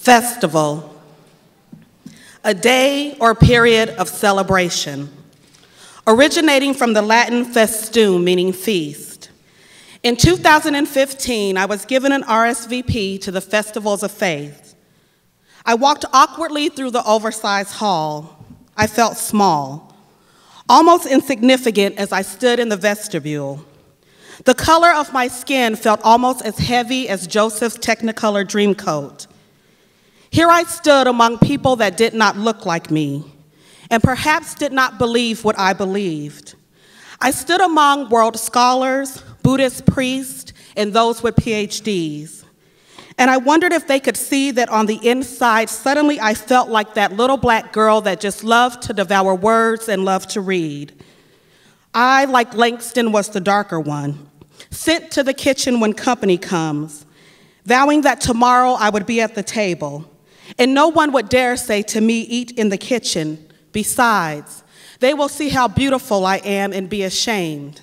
Festival, a day or period of celebration, originating from the Latin festum, meaning feast. In 2015, I was given an RSVP to the Festivals of Faith. I walked awkwardly through the oversized hall. I felt small, almost insignificant as I stood in the vestibule. The color of my skin felt almost as heavy as Joseph's Technicolor Dreamcoat. Here I stood among people that did not look like me and perhaps did not believe what I believed. I stood among world scholars, Buddhist priests, and those with PhDs. And I wondered if they could see that on the inside, suddenly I felt like that little black girl that just loved to devour words and loved to read. I, like Langston, was the darker one, sent to the kitchen when company comes, vowing that tomorrow I would be at the table. And no one would dare say to me, eat in the kitchen. Besides, they will see how beautiful I am and be ashamed.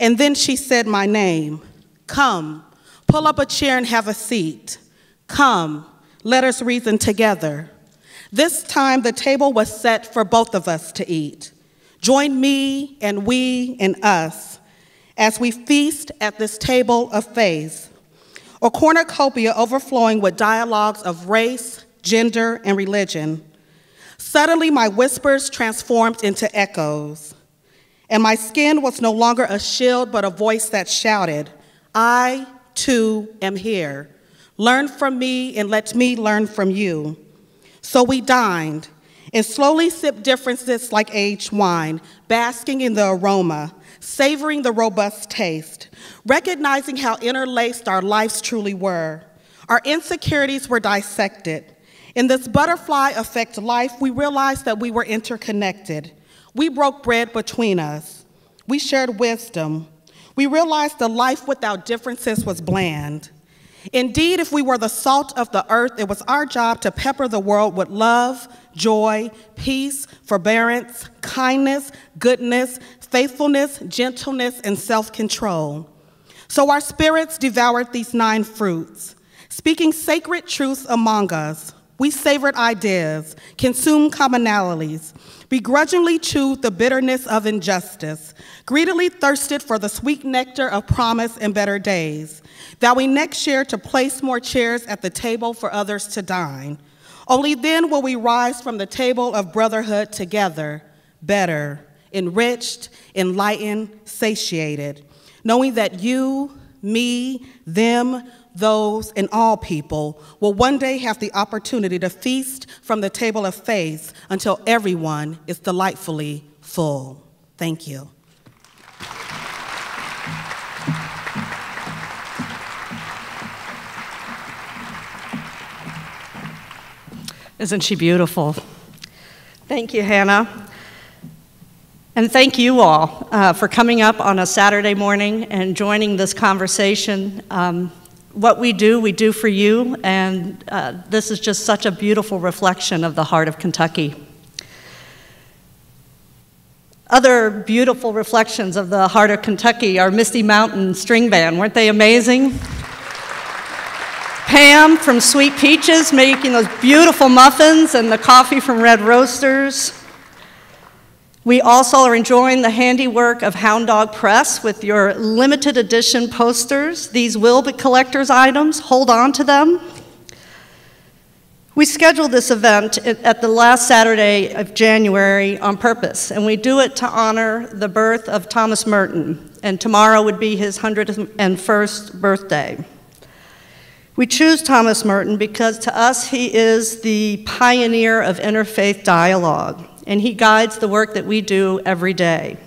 And then she said my name. Come, pull up a chair and have a seat. Come, let us reason together. This time the table was set for both of us to eat. Join me and we and us as we feast at this table of faith, a cornucopia overflowing with dialogues of race, gender, and religion. Suddenly, my whispers transformed into echoes, and my skin was no longer a shield, but a voice that shouted, I, too, am here. Learn from me, and let me learn from you. So we dined, and slowly sipped differences like aged wine, basking in the aroma, savoring the robust taste, recognizing how interlaced our lives truly were. Our insecurities were dissected. In this butterfly effect life, we realized that we were interconnected. We broke bread between us. We shared wisdom. We realized the life without differences was bland. Indeed, if we were the salt of the earth, it was our job to pepper the world with love, joy, peace, forbearance, kindness, goodness, faithfulness, gentleness, and self-control. So our spirits devoured these 9 fruits, speaking sacred truths among us. We savored ideas, consumed commonalities, begrudgingly chewed the bitterness of injustice, greedily thirsted for the sweet nectar of promise and better days, that we next share to place more chairs at the table for others to dine. Only then will we rise from the table of brotherhood together, better, enriched, enlightened, satiated, knowing that you, me, them, those, and all people will one day have the opportunity to feast from the table of faith until everyone is delightfully full. Thank you. Isn't she beautiful? Thank you, Hannah. And thank you all for coming up on a Saturday morning and joining this conversation. What we do for you, and this is just such a beautiful reflection of the heart of Kentucky. Other beautiful reflections of the heart of Kentucky are Misty Mountain String Band. Weren't they amazing? Pam from Sweet Peaches making those beautiful muffins, and the coffee from Red Roasters. We also are enjoying the handiwork of Hound Dog Press with your limited edition posters. These will be collector's items. Hold on to them. We scheduled this event at the last Saturday of January on purpose, and we do it to honor the birth of Thomas Merton, and tomorrow would be his 101st birthday. We choose Thomas Merton because to us he is the pioneer of interfaith dialogue, and he guides the work that we do every day.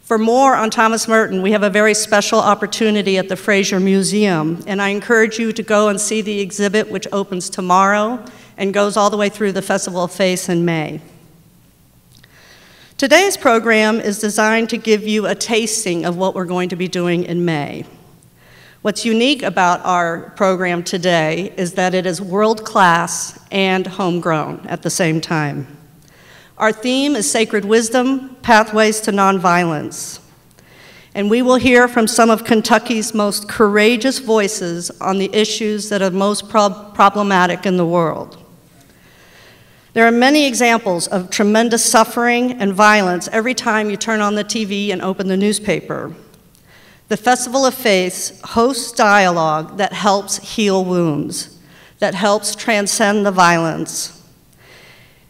For more on Thomas Merton, we have a very special opportunity at the Fraser Museum, and I encourage you to go and see the exhibit, which opens tomorrow and goes all the way through the Festival of Faith in May. Today's program is designed to give you a tasting of what we're going to be doing in May. What's unique about our program today is that it is world-class and homegrown at the same time. Our theme is Sacred Wisdom, Pathways to Nonviolence. and we will hear from some of Kentucky's most courageous voices on the issues that are most problematic in the world. There are many examples of tremendous suffering and violence every time you turn on the TV and open the newspaper. The Festival of Faith hosts dialogue that helps heal wounds, that helps transcend the violence.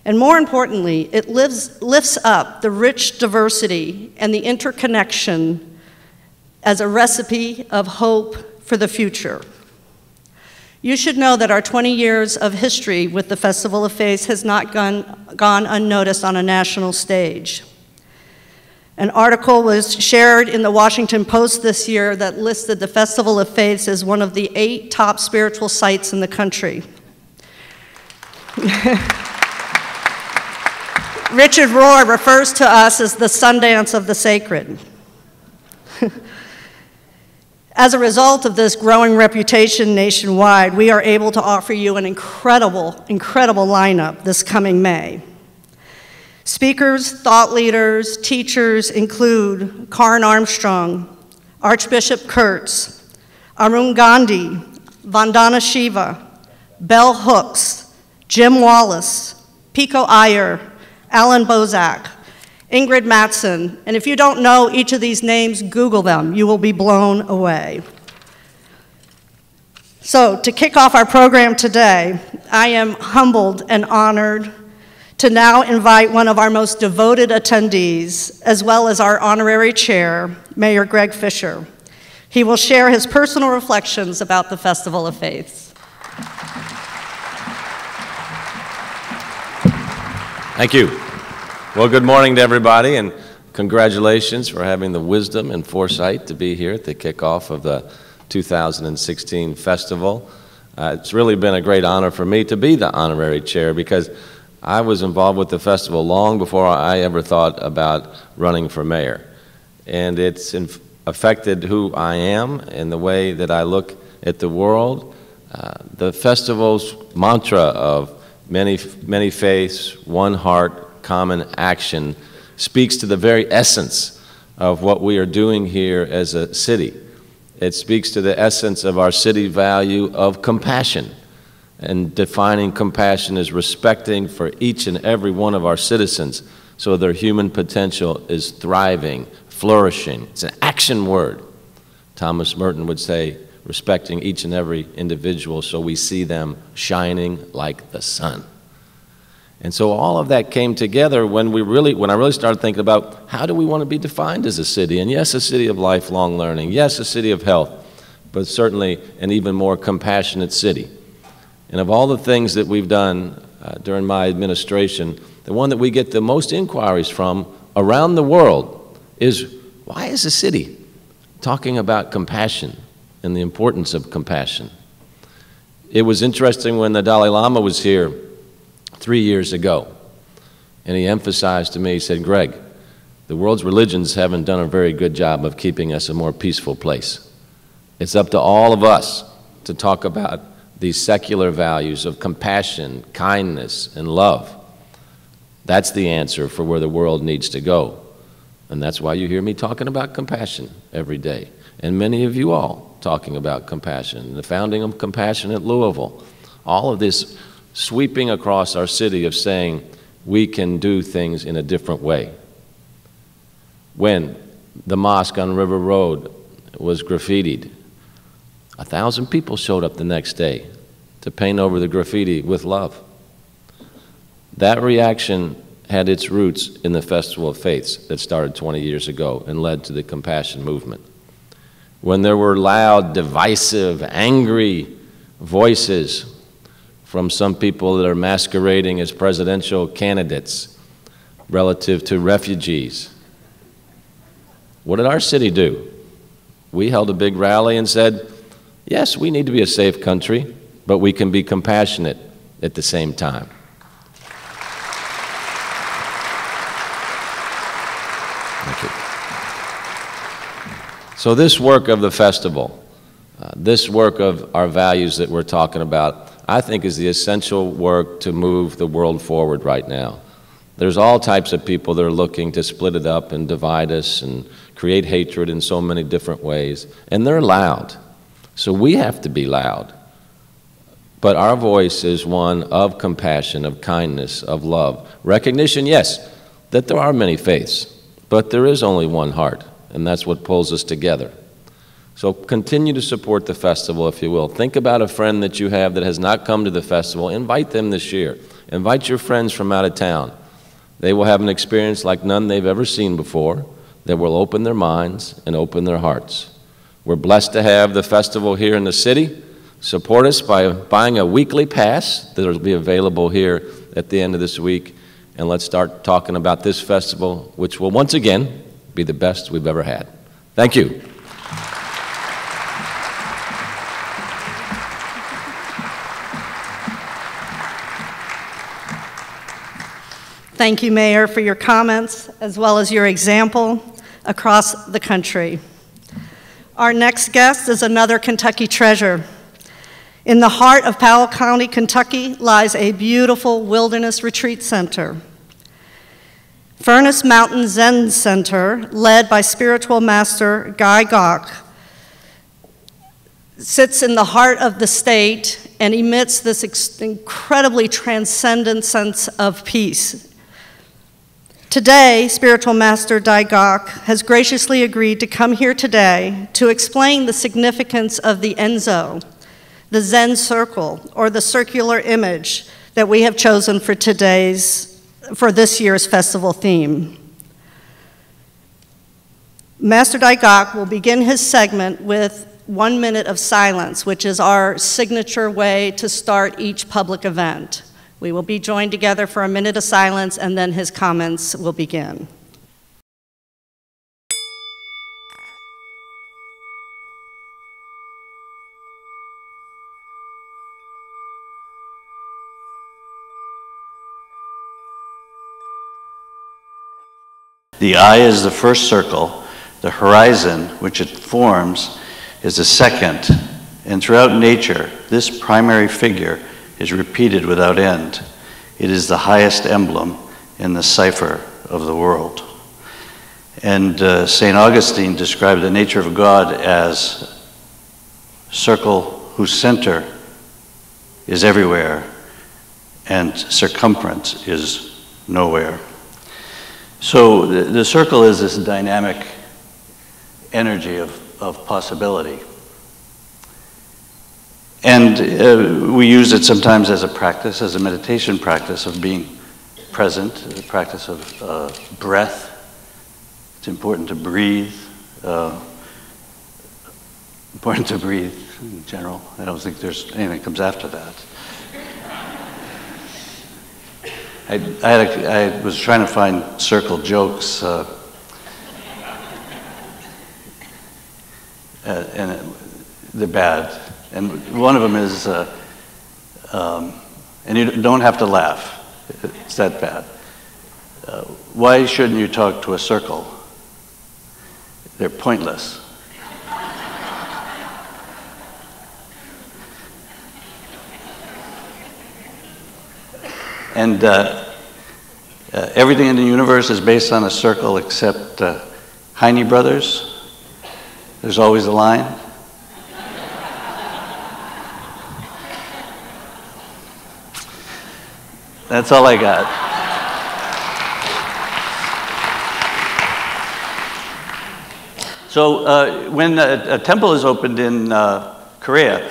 And more importantly, it lifts up the rich diversity and the interconnection as a recipe of hope for the future. You should know that our 20 years of history with the Festival of Faith has not gone unnoticed on a national stage. An article was shared in the Washington Post this year that listed the Festival of Faith as one of the 8 top spiritual sites in the country. Richard Rohr refers to us as the Sundance of the Sacred. As a result of this growing reputation nationwide, we are able to offer you an incredible, incredible lineup this coming May. Speakers, thought leaders, teachers include Karen Armstrong, Archbishop Kurtz, Arun Gandhi, Vandana Shiva, Bell Hooks, Jim Wallace, Pico Iyer, Alan Bozak, Ingrid Mattson, and if you don't know each of these names, Google them. You will be blown away. So, to kick off our program today, I am humbled and honored to now invite one of our most devoted attendees, as well as our honorary chair, Mayor Greg Fischer. He will share his personal reflections about the Festival of Faith. Thank you. Well, good morning to everybody, and congratulations for having the wisdom and foresight to be here at the kickoff of the 2016 festival. It's really been a great honor for me to be the honorary chair, because I was involved with the festival long before I ever thought about running for mayor. And it's affected who I am and the way that I look at the world. The festival's mantra of many faiths, one heart, common action, speaks to the very essence of what we are doing here as a city. It speaks to the essence of our city value of compassion, and defining compassion as respecting for each and every one of our citizens so their human potential is thriving, flourishing. It's an action word. Thomas Merton would say, respecting each and every individual so we see them shining like the sun. And so all of that came together when I really started thinking about how do we want to be defined as a city? And yes, a city of lifelong learning, yes, a city of health, but certainly an even more compassionate city. And of all the things that we've done during my administration, the one that we get the most inquiries from around the world is, why is a city talking about compassion and the importance of compassion? It was interesting when the Dalai Lama was here 3 years ago, and he emphasized to me, he said, Greg, the world's religions haven't done a very good job of keeping us a more peaceful place. It's up to all of us to talk about these secular values of compassion, kindness, and love. That's the answer for where the world needs to go. And that's why you hear me talking about compassion every day, and many of you all talking about compassion, the founding of Compassion at Louisville, all of this sweeping across our city of saying we can do things in a different way. When the mosque on River Road was graffitied, 1,000 people showed up the next day to paint over the graffiti with love. That reaction had its roots in the Festival of Faiths that started 20 years ago and led to the compassion movement. When there were loud, divisive, angry voices from some people that are masquerading as presidential candidates relative to refugees, what did our city do? We held a big rally and said, yes, we need to be a safe country, but we can be compassionate at the same time. So this work of the festival, this work of our values that we're talking about, I think is the essential work to move the world forward right now. There's all types of people that are looking to split it up and divide us and create hatred in so many different ways, and they're loud. So we have to be loud. But our voice is one of compassion, of kindness, of love. Recognition, yes, that there are many faiths, but there is only one heart, and that's what pulls us together. So continue to support the festival, if you will. Think about a friend that you have that has not come to the festival. Invite them this year. Invite your friends from out of town. They will have an experience like none they've ever seen before that will open their minds and open their hearts. We're blessed to have the festival here in the city. Support us by buying a weekly pass that will be available here at the end of this week. And let's start talking about this festival, which will once again be the best we've ever had. Thank you. Thank you, Mayor, for your comments, as well as your example across the country. Our next guest is another Kentucky treasure. In the heart of Powell County, Kentucky, lies a beautiful wilderness retreat center. Furnace Mountain Zen Center, led by spiritual master Dae Gak, sits in the heart of the state and emits this incredibly transcendent sense of peace. Today, spiritual master Dae Gak has graciously agreed to come here today to explain the significance of the Enso, the Zen circle, or the circular image that we have chosen for this year's festival theme. Master Dae Gak will begin his segment with 1 minute of silence, which is our signature way to start each public event. We will be joined together for a minute of silence, and then his comments will begin. The eye is the first circle, the horizon which it forms is the second, and throughout nature, this primary figure is repeated without end. It is the highest emblem in the cipher of the world. And St. Augustine described the nature of God as a circle whose center is everywhere and circumference is nowhere. So the circle is this dynamic energy of possibility. And we use it sometimes as a practice, as a meditation practice of being present, a practice of breath. It's important to breathe. Important to breathe in general. I don't think there's anything that comes after that. I was trying to find circle jokes, and they're bad. And one of them is, and you don't have to laugh. It's that bad. Why shouldn't you talk to a circle? They're pointless. And everything in the universe is based on a circle except Heine Brothers. There's always a line. That's all I got. So when a temple is opened in Korea,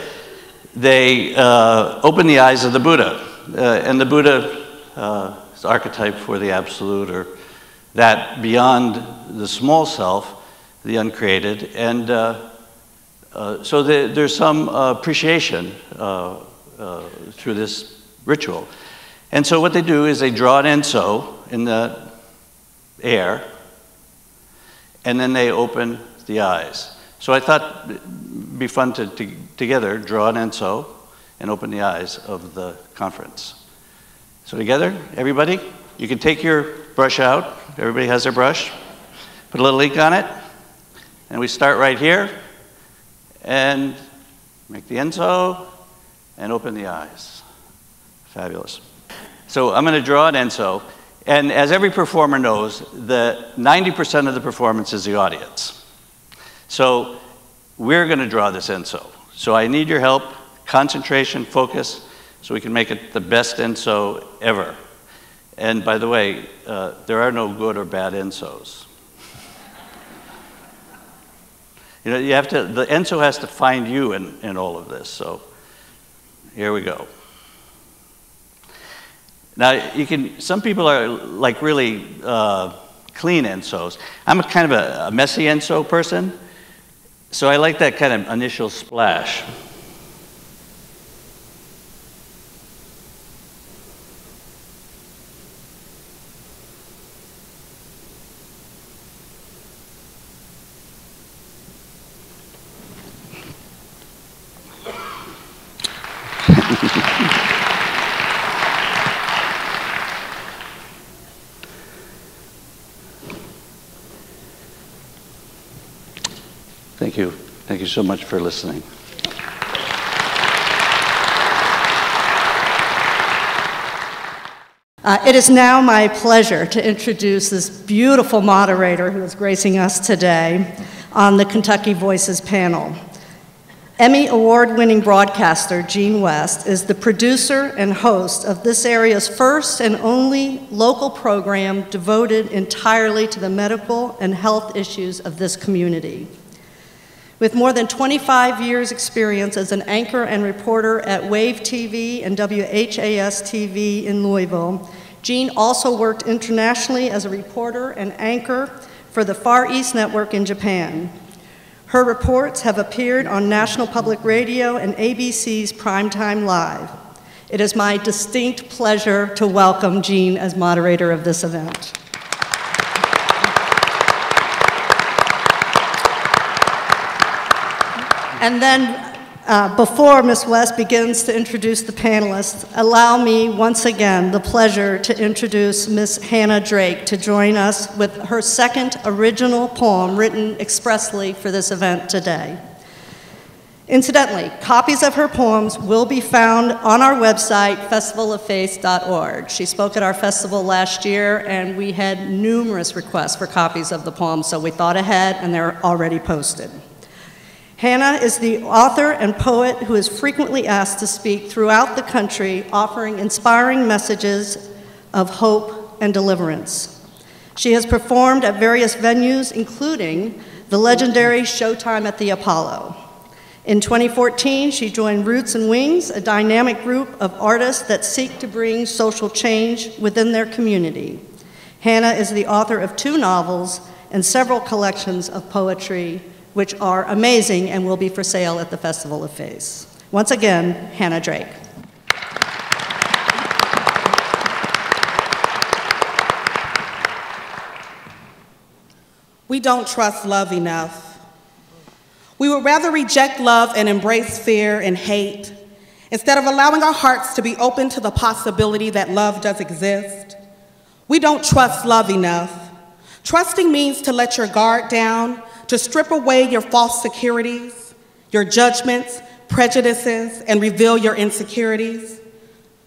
they open the eyes of the Buddha. And the Buddha is the archetype for the absolute, or that beyond the small self, the uncreated. And so there's some appreciation through this ritual. And so what they do is they draw an Enso in the air, and then they open the eyes. So I thought it'd be fun to together draw an Enso and open the eyes of the conference. So together, everybody, you can take your brush out. Everybody has their brush. Put a little ink on it. And we start right here. And make the Enso and open the eyes. Fabulous. So I'm going to draw an Enso. And as every performer knows, the 90% of the performance is the audience. So we're going to draw this Enso. So I need your help, concentration, focus, so we can make it the best Enso ever. And by the way, there are no good or bad Ensos. You know, you have to, the Enso has to find you in all of this. So here we go. Now, you can, some people are like really clean Ensos. I'm a kind of a messy Enso person, so I like that kind of initial splash. Thank you so much for listening. It is now my pleasure to introduce this beautiful moderator who is gracing us today on the Kentucky Voices panel. Emmy award-winning broadcaster Gene West is the producer and host of this area's first and only local program devoted entirely to the medical and health issues of this community. With more than 25 years' experience as an anchor and reporter at Wave TV and WHAS-TV in Louisville, Gene also worked internationally as a reporter and anchor for the Far East Network in Japan. Her reports have appeared on National Public Radio and ABC's Primetime Live. It is my distinct pleasure to welcome Gene as moderator of this event. And then, before Ms. West begins to introduce the panelists, allow me once again the pleasure to introduce Ms. Hannah Drake to join us with her second original poem written expressly for this event today. Incidentally, copies of her poems will be found on our website, festivaloffaith.org. She spoke at our festival last year, and we had numerous requests for copies of the poems, so we thought ahead, and they're already posted. Hannah is the author and poet who is frequently asked to speak throughout the country, offering inspiring messages of hope and deliverance. She has performed at various venues, including the legendary Showtime at the Apollo. In 2014, she joined Roots and Wings, a dynamic group of artists that seek to bring social change within their community. Hannah is the author of 2 novels and several collections of poetry, which are amazing and will be for sale at the Festival of Faith. Once again, Hannah Drake. We don't trust love enough. We would rather reject love and embrace fear and hate instead of allowing our hearts to be open to the possibility that love does exist. We don't trust love enough. Trusting means to let your guard down, to strip away your false securities, your judgments, prejudices, and reveal your insecurities.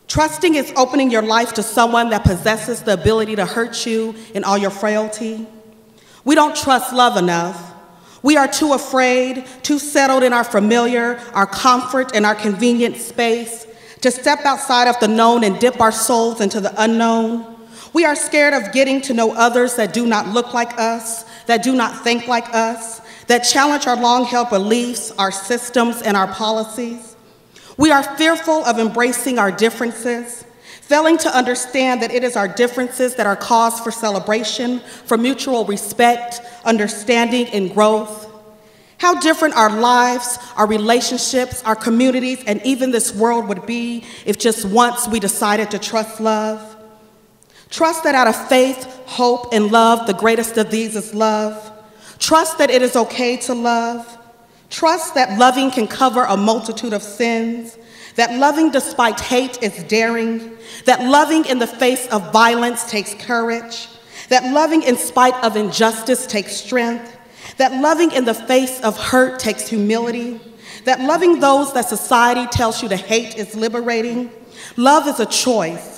Trusting is opening your life to someone that possesses the ability to hurt you in all your frailty. We don't trust love enough. We are too afraid, too settled in our familiar, our comfort, and our convenient space to step outside of the known and dip our souls into the unknown. We are scared of getting to know others that do not look like us, that do not think like us, that challenge our long-held beliefs, our systems, and our policies. We are fearful of embracing our differences, failing to understand that it is our differences that are cause for celebration, for mutual respect, understanding, and growth. How different our lives, our relationships, our communities, and even this world would be if just once we decided to trust love. Trust that out of faith, hope, and love, the greatest of these is love. Trust that it is okay to love. Trust that loving can cover a multitude of sins. That loving despite hate is daring. That loving in the face of violence takes courage. That loving in spite of injustice takes strength. That loving in the face of hurt takes humility. That loving those that society tells you to hate is liberating. Love is a choice.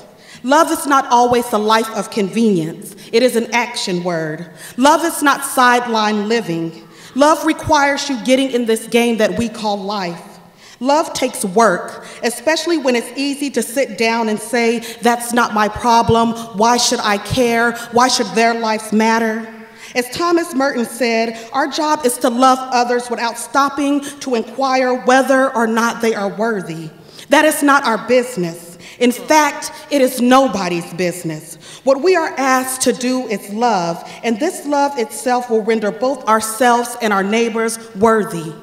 Love is not always a life of convenience. It is an action word. Love is not sideline living. Love requires you getting in this game that we call life. Love takes work, especially when it's easy to sit down and say, that's not my problem. Why should I care? Why should their lives matter? As Thomas Merton said, our job is to love others without stopping to inquire whether or not they are worthy. That is not our business. In fact, it is nobody's business. What we are asked to do is love, and this love itself will render both ourselves and our neighbors worthy.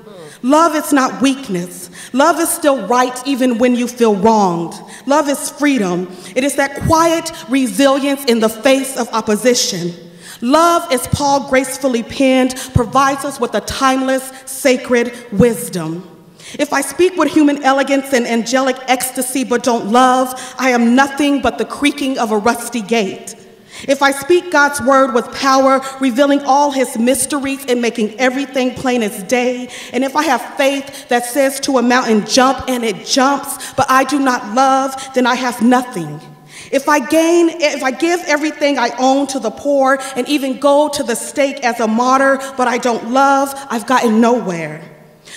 Love is not weakness. Love is still right even when you feel wronged. Love is freedom. It is that quiet resilience in the face of opposition. Love, as Paul gracefully penned, provides us with a timeless, sacred wisdom. If I speak with human elegance and angelic ecstasy but don't love, I am nothing but the creaking of a rusty gate. If I speak God's word with power, revealing all his mysteries and making everything plain as day, and if I have faith that says to a mountain, jump, and it jumps, but I do not love, then I have nothing. If I give everything I own to the poor and even go to the stake as a martyr, but I don't love, I've gotten nowhere.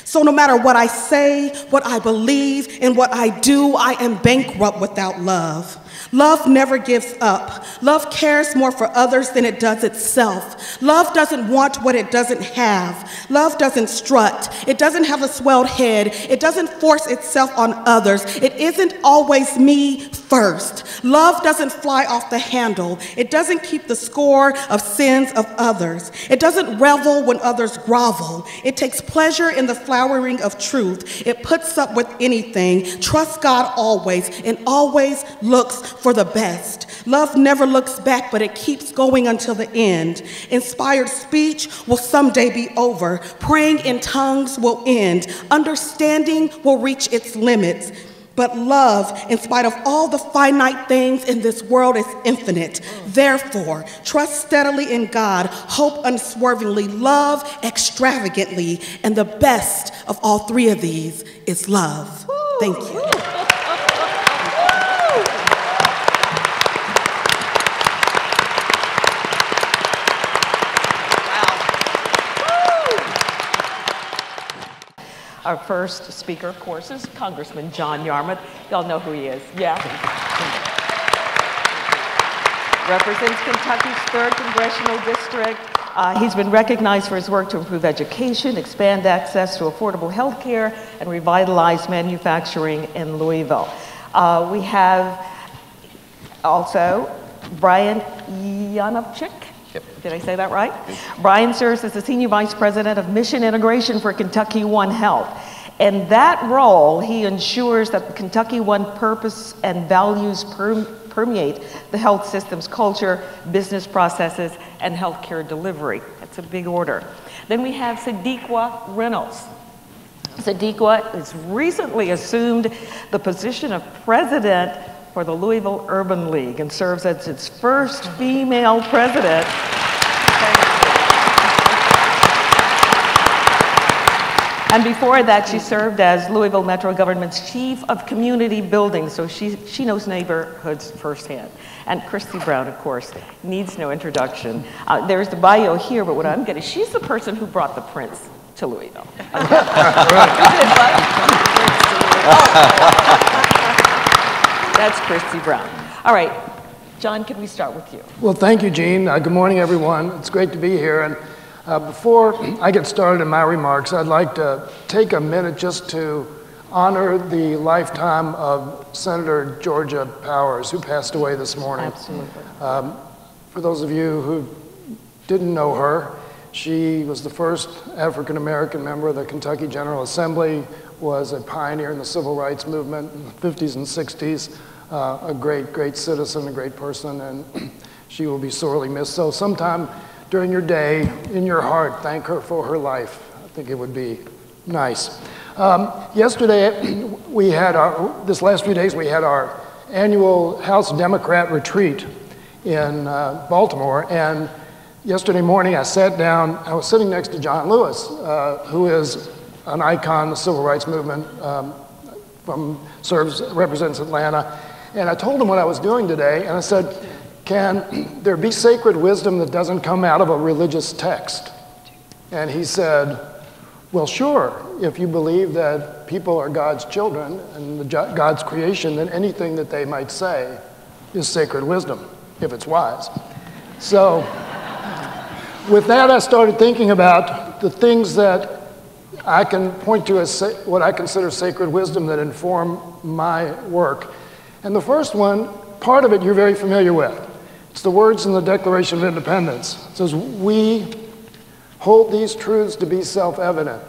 So no matter what I say, what I believe, and what I do, I am bankrupt without love. Love never gives up. Love cares more for others than it does itself. Love doesn't want what it doesn't have. Love doesn't strut. It doesn't have a swelled head. It doesn't force itself on others. It isn't always me first. Love doesn't fly off the handle. It doesn't keep the score of sins of others. It doesn't revel when others grovel. It takes pleasure in the flowering of truth. It puts up with anything, trusts God always, and always looks for the best. Love never looks back, but it keeps going until the end. Inspired speech will someday be over. Praying in tongues will end. Understanding will reach its limits. But love, in spite of all the finite things in this world, is infinite. Therefore, trust steadily in God, hope unswervingly, love extravagantly, and the best of all three of these is love. Thank you. Our first speaker, of course, is Congressman John Yarmouth. Y'all know who he is, yeah? Represents Kentucky's 3rd Congressional District. He's been recognized for his work to improve education, expand access to affordable health care, and revitalize manufacturing in Louisville. We have also Brian Yanovchik. Did I say that right? Brian serves as the Senior Vice President of Mission Integration for Kentucky One Health. In that role, he ensures that the Kentucky One purpose and values permeate the health system's culture, business processes, and healthcare delivery. That's a big order. Then we have Sadiqa Reynolds. Sadiqa has recently assumed the position of President for the Louisville Urban League and serves as its first female president. And before that, she served as Louisville Metro Government's Chief of Community Building, so she knows neighborhoods firsthand. And Christy Brown, of course, needs no introduction. There's the bio here, but what I'm getting, she's the person who brought the prince to Louisville. That's Christy Brown. All right, John, can we start with you? Well, thank you, Jean. Good morning, everyone. It's great to be here. And before I get started in my remarks, I'd like to take a minute just to honor the lifetime of Senator Georgia Powers, who passed away this morning. Absolutely. For those of you who didn't know her, she was the first African-American member of the Kentucky General Assembly, was a pioneer in the civil rights movement in the 50s and 60s, a great, great citizen, a great person, and she will be sorely missed. So sometime during your day, in your heart, thank her for her life. I think it would be nice. Yesterday, we had this last few days, we had our annual House Democrat retreat in Baltimore, and yesterday morning I sat down, I was sitting next to John Lewis, who is an icon of the civil rights movement, represents Atlanta, And I told him what I was doing today, and I said, can there be sacred wisdom that doesn't come out of a religious text? And he said, well, sure, if you believe that people are God's children and God's creation, then anything that they might say is sacred wisdom, if it's wise. So with that, I started thinking about the things that I can point to as what I consider sacred wisdom that inform my work. And the first one, part of it you're very familiar with. It's the words in the Declaration of Independence. It says, we hold these truths to be self-evident,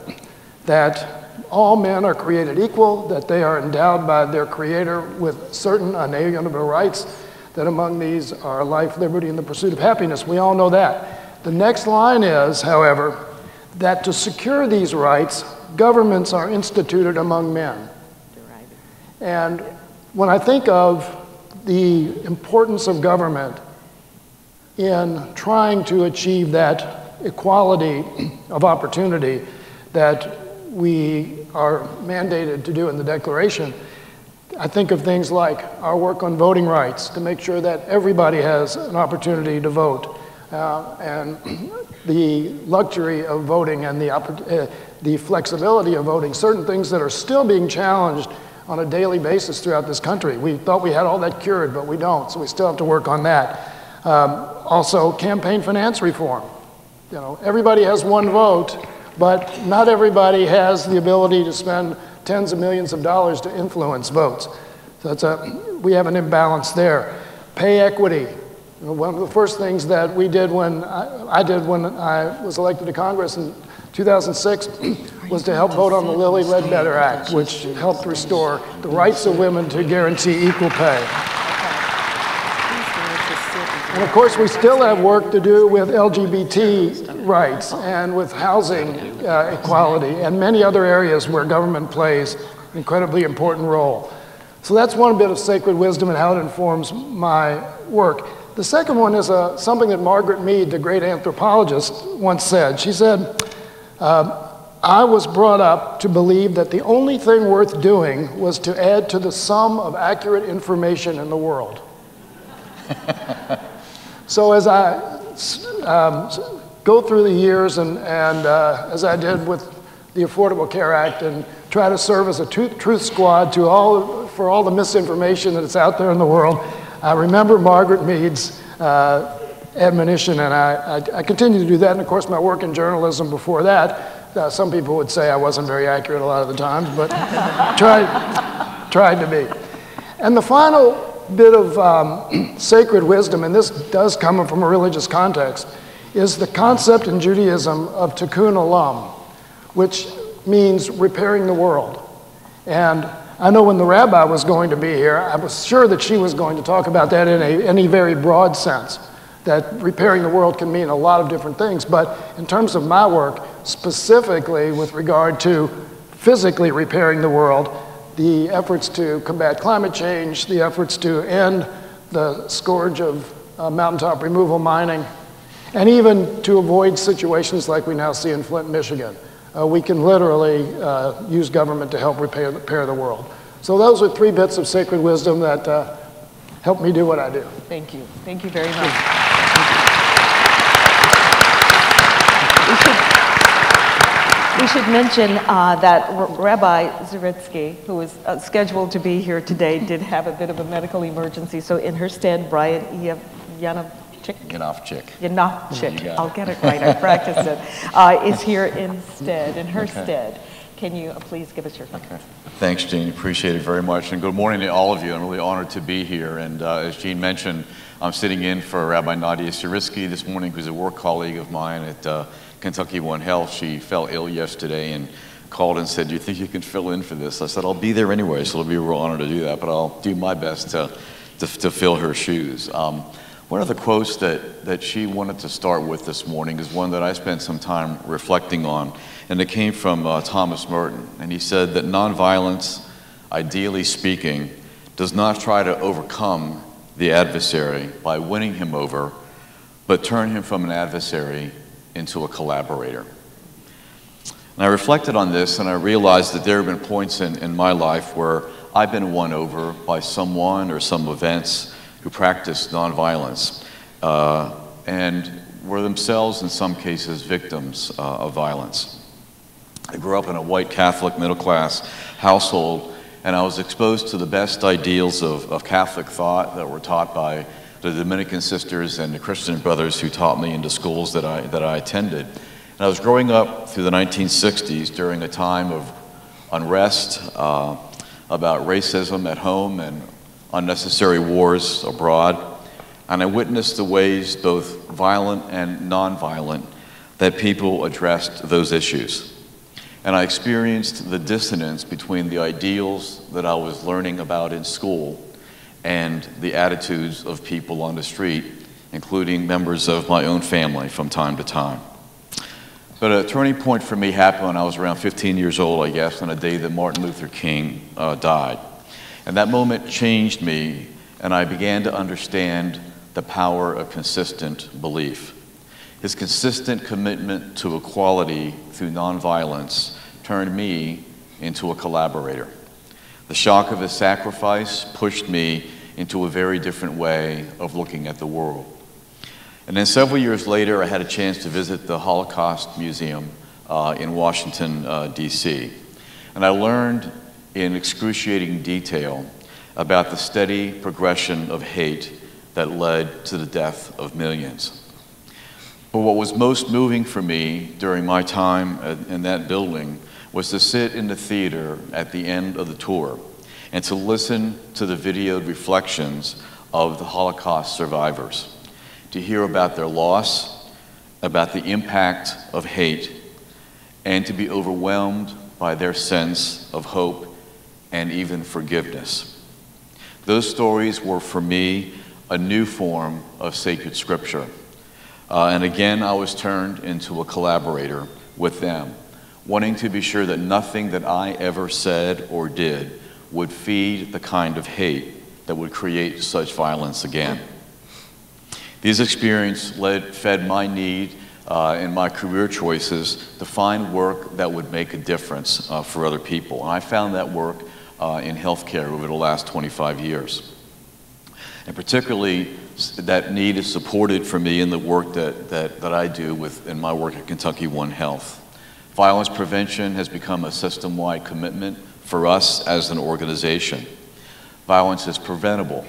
that all men are created equal, that they are endowed by their Creator with certain unalienable rights, that among these are life, liberty, and the pursuit of happiness. We all know that. The next line is, however, that to secure these rights, governments are instituted among men. And when I think of the importance of government in trying to achieve that equality of opportunity that we are mandated to do in the Declaration, I think of things like our work on voting rights to make sure that everybody has an opportunity to vote, and the luxury of voting and the flexibility of voting, certain things that are still being challenged on a daily basis throughout this country. We thought we had all that cured, but we don't, so we still have to work on that. Also, campaign finance reform. You know, everybody has one vote, but not everybody has the ability to spend tens of millions of dollars to influence votes. So that's we have an imbalance there. Pay equity. You know, one of the first things that we did when I was elected to Congress in 2006 was to help vote on the Lilly Ledbetter Act, which helped restore the rights of women to guarantee equal pay. And of course, we still have work to do with LGBT rights and with housing equality and many other areas where government plays an incredibly important role. So that's one bit of sacred wisdom and how it informs my work. The second one is something that Margaret Mead, the great anthropologist, once said. She said, I was brought up to believe that the only thing worth doing was to add to the sum of accurate information in the world. So as I go through the years and as I did with the Affordable Care Act and try to serve as a truth squad for all the misinformation that's out there in the world, I remember Margaret Mead's admonition, and I continue to do that. And of course, my work in journalism before that, some people would say I wasn't very accurate a lot of the times, but tried to be. And the final bit of sacred wisdom, and this does come from a religious context, is the concept in Judaism of tikkun olam, which means repairing the world. And I know when the rabbi was going to be here, I was sure that she was going to talk about that in any very broad sense, that repairing the world can mean a lot of different things. But in terms of my work, specifically with regard to physically repairing the world, the efforts to combat climate change, the efforts to end the scourge of mountaintop removal mining, and even to avoid situations like we now see in Flint, Michigan. We can literally use government to help repair the world. So those are three bits of sacred wisdom that help me do what I do. Thank you. Thank you very much. We should mention that Rabbi Zeritsky, who was scheduled to be here today, did have a bit of a medical emergency. So in her stead, Brian Yanofchik. I'll get it right. I practiced it. Is here instead, in her stead. Can you please give us your comments? Okay. Thanks, Jean. Appreciate it very much. And good morning to all of you. I'm really honored to be here. And as Jean mentioned, I'm sitting in for Rabbi Nadia Zeritsky this morning, who's a work colleague of mine at Kentucky One Health. She fell ill yesterday and called and said, do you think you can fill in for this? I said, I'll be there anyway, so it'll be a real honor to do that, but I'll do my best to fill her shoes. One of the quotes that she wanted to start with this morning is one that I spent some time reflecting on, and it came from Thomas Merton, and he said that nonviolence, ideally speaking, does not try to overcome the adversary by winning him over, but turn him from an adversary into a collaborator. And I reflected on this, and I realized that there have been points in my life where I've been won over by someone or some events who practice nonviolence and were themselves, in some cases, victims of violence. I grew up in a white Catholic middle-class household, and I was exposed to the best ideals of Catholic thought that were taught by the Dominican sisters and the Christian brothers who taught me in the schools that I attended. And I was growing up through the 1960s during a time of unrest about racism at home and unnecessary wars abroad. And I witnessed the ways, both violent and nonviolent, that people addressed those issues. And I experienced the dissonance between the ideals that I was learning about in school and the attitudes of people on the street, including members of my own family from time to time. But a turning point for me happened when I was around 15 years old, I guess, on a day that Martin Luther King died. And that moment changed me, and I began to understand the power of consistent belief. His consistent commitment to equality through nonviolence turned me into a collaborator. The shock of his sacrifice pushed me into a very different way of looking at the world. And then several years later, I had a chance to visit the Holocaust Museum in Washington, D.C. And I learned in excruciating detail about the steady progression of hate that led to the death of millions. But what was most moving for me during my time in that building was to sit in the theater at the end of the tour and to listen to the videoed reflections of the Holocaust survivors, to hear about their loss, about the impact of hate, and to be overwhelmed by their sense of hope and even forgiveness. Those stories were, for me, a new form of sacred scripture. And again, I was turned into a collaborator with them, wanting to be sure that nothing that I ever said or did would feed the kind of hate that would create such violence again. These experiences fed my need and my career choices to find work that would make a difference for other people. And I found that work in healthcare over the last 25 years. And particularly, that need is supported for me in the work that I do in my work at Kentucky One Health. Violence prevention has become a system-wide commitment for us as an organization. Violence is preventable.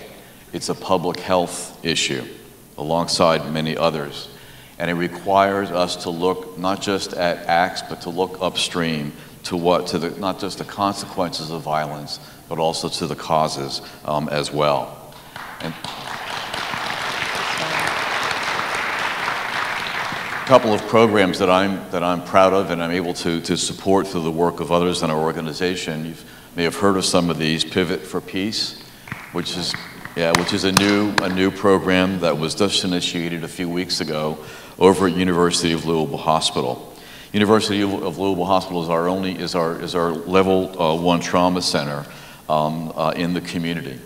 It's a public health issue, alongside many others. And it requires us to look not just at acts, but to look upstream not just the consequences of violence, but also to the causes as well. And a couple of programs that I'm proud of and I'm able to support through the work of others in our organization. You may have heard of some of these. Pivot for Peace, which is a new program that was just initiated a few weeks ago over at University of Louisville Hospital. University of Louisville Hospital is our level 1 trauma center in the community.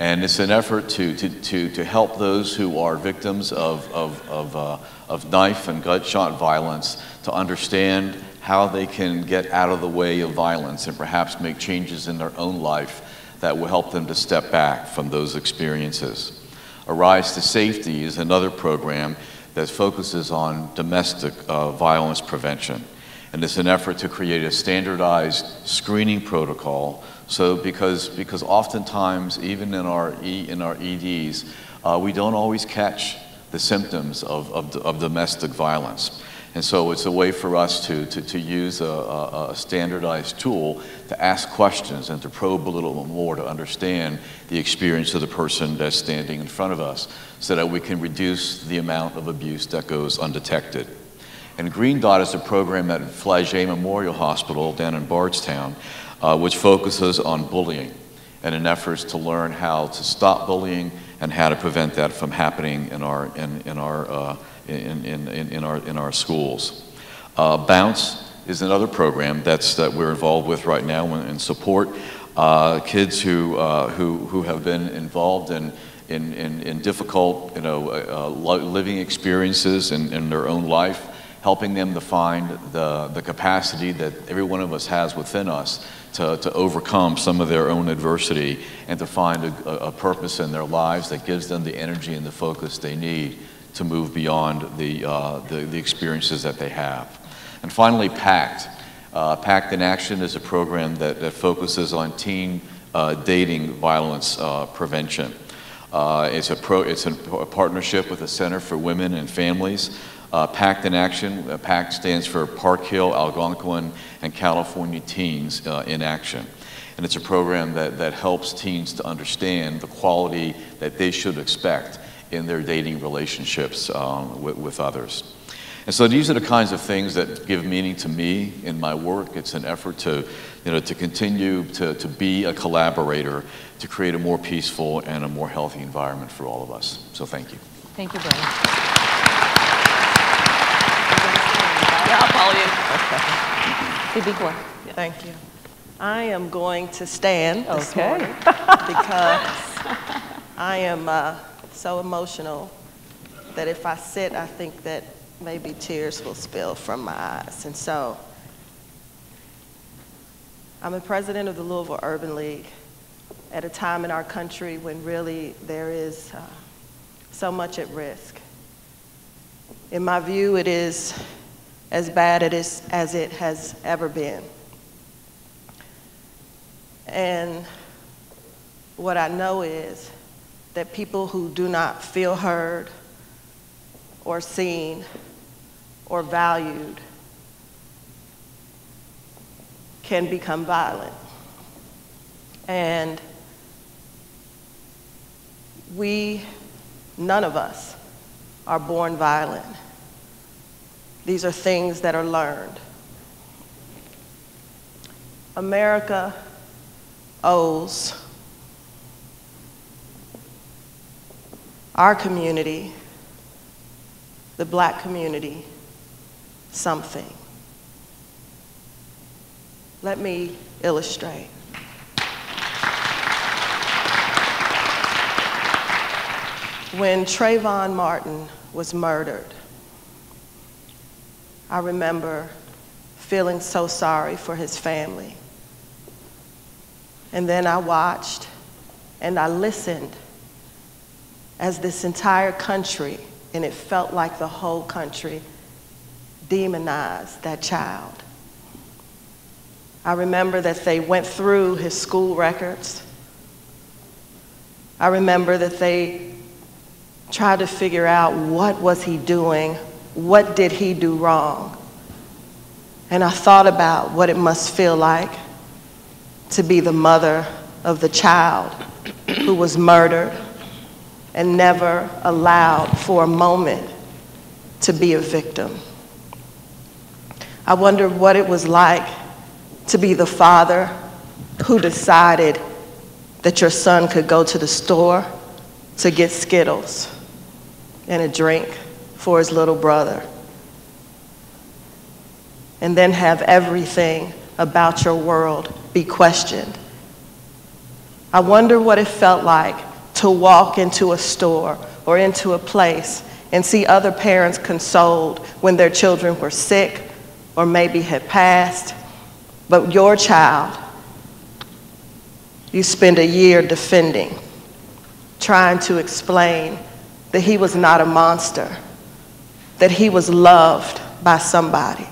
And it's an effort to help those who are victims of knife and gunshot violence to understand how they can get out of the way of violence and perhaps make changes in their own life that will help them to step back from those experiences. Arise to Safety is another program that focuses on domestic violence prevention. And it's an effort to create a standardized screening protocol. So because oftentimes, even in our EDs, we don't always catch the symptoms of domestic violence. And so it's a way for us to use a standardized tool to ask questions and to probe a little more to understand the experience of the person that's standing in front of us so that we can reduce the amount of abuse that goes undetected. And Green Dot is a program at Flagey Memorial Hospital down in Bardstown, which focuses on bullying and in efforts to learn how to stop bullying and how to prevent that from happening in our schools. Bounce is another program that we're involved with right now in support. Kids who have been involved in difficult living experiences in their own life helping them to find the capacity that every one of us has within us to overcome some of their own adversity and to find a purpose in their lives that gives them the energy and the focus they need to move beyond the experiences that they have. And finally, PACT. PACT in Action is a program that focuses on teen dating violence prevention. It's a partnership with the Center for Women and Families. PACT in Action, PACT stands for Park Hill, Algonquin, and California Teens in Action. And it's a program that helps teens to understand the quality that they should expect in their dating relationships with others. And so these are the kinds of things that give meaning to me in my work. It's an effort to continue to be a collaborator, to create a more peaceful and a more healthy environment for all of us. So thank you. Thank you, Brian. Yeah, I'll follow you. Okay. Yeah. Thank you. I am going to stand this morning because I am so emotional that if I sit, I think that maybe tears will spill from my eyes. And so I'm a president of the Louisville Urban League at a time in our country when really there is so much at risk. In my view, it is as bad as it has ever been. And what I know is that people who do not feel heard or seen or valued can become violent. And none of us are born violent. These are things that are learned. America owes our community, the Black community, something. Let me illustrate. When Trayvon Martin was murdered, I remember feeling so sorry for his family. And then I watched and I listened as this entire country, and it felt like the whole country, demonized that child. I remember that they went through his school records. I remember that they tried to figure out what was he doing, what did he do wrong. And I thought about what it must feel like to be the mother of the child who was murdered and never allowed for a moment to be a victim. I wonder what it was like to be the father who decided that your son could go to the store to get Skittles and a drink for his little brother, and then have everything about your world be questioned. I wonder what it felt like to walk into a store or into a place and see other parents consoled when their children were sick or maybe had passed, but your child, you spend a year defending, trying to explain that he was not a monster, that he was loved by somebody.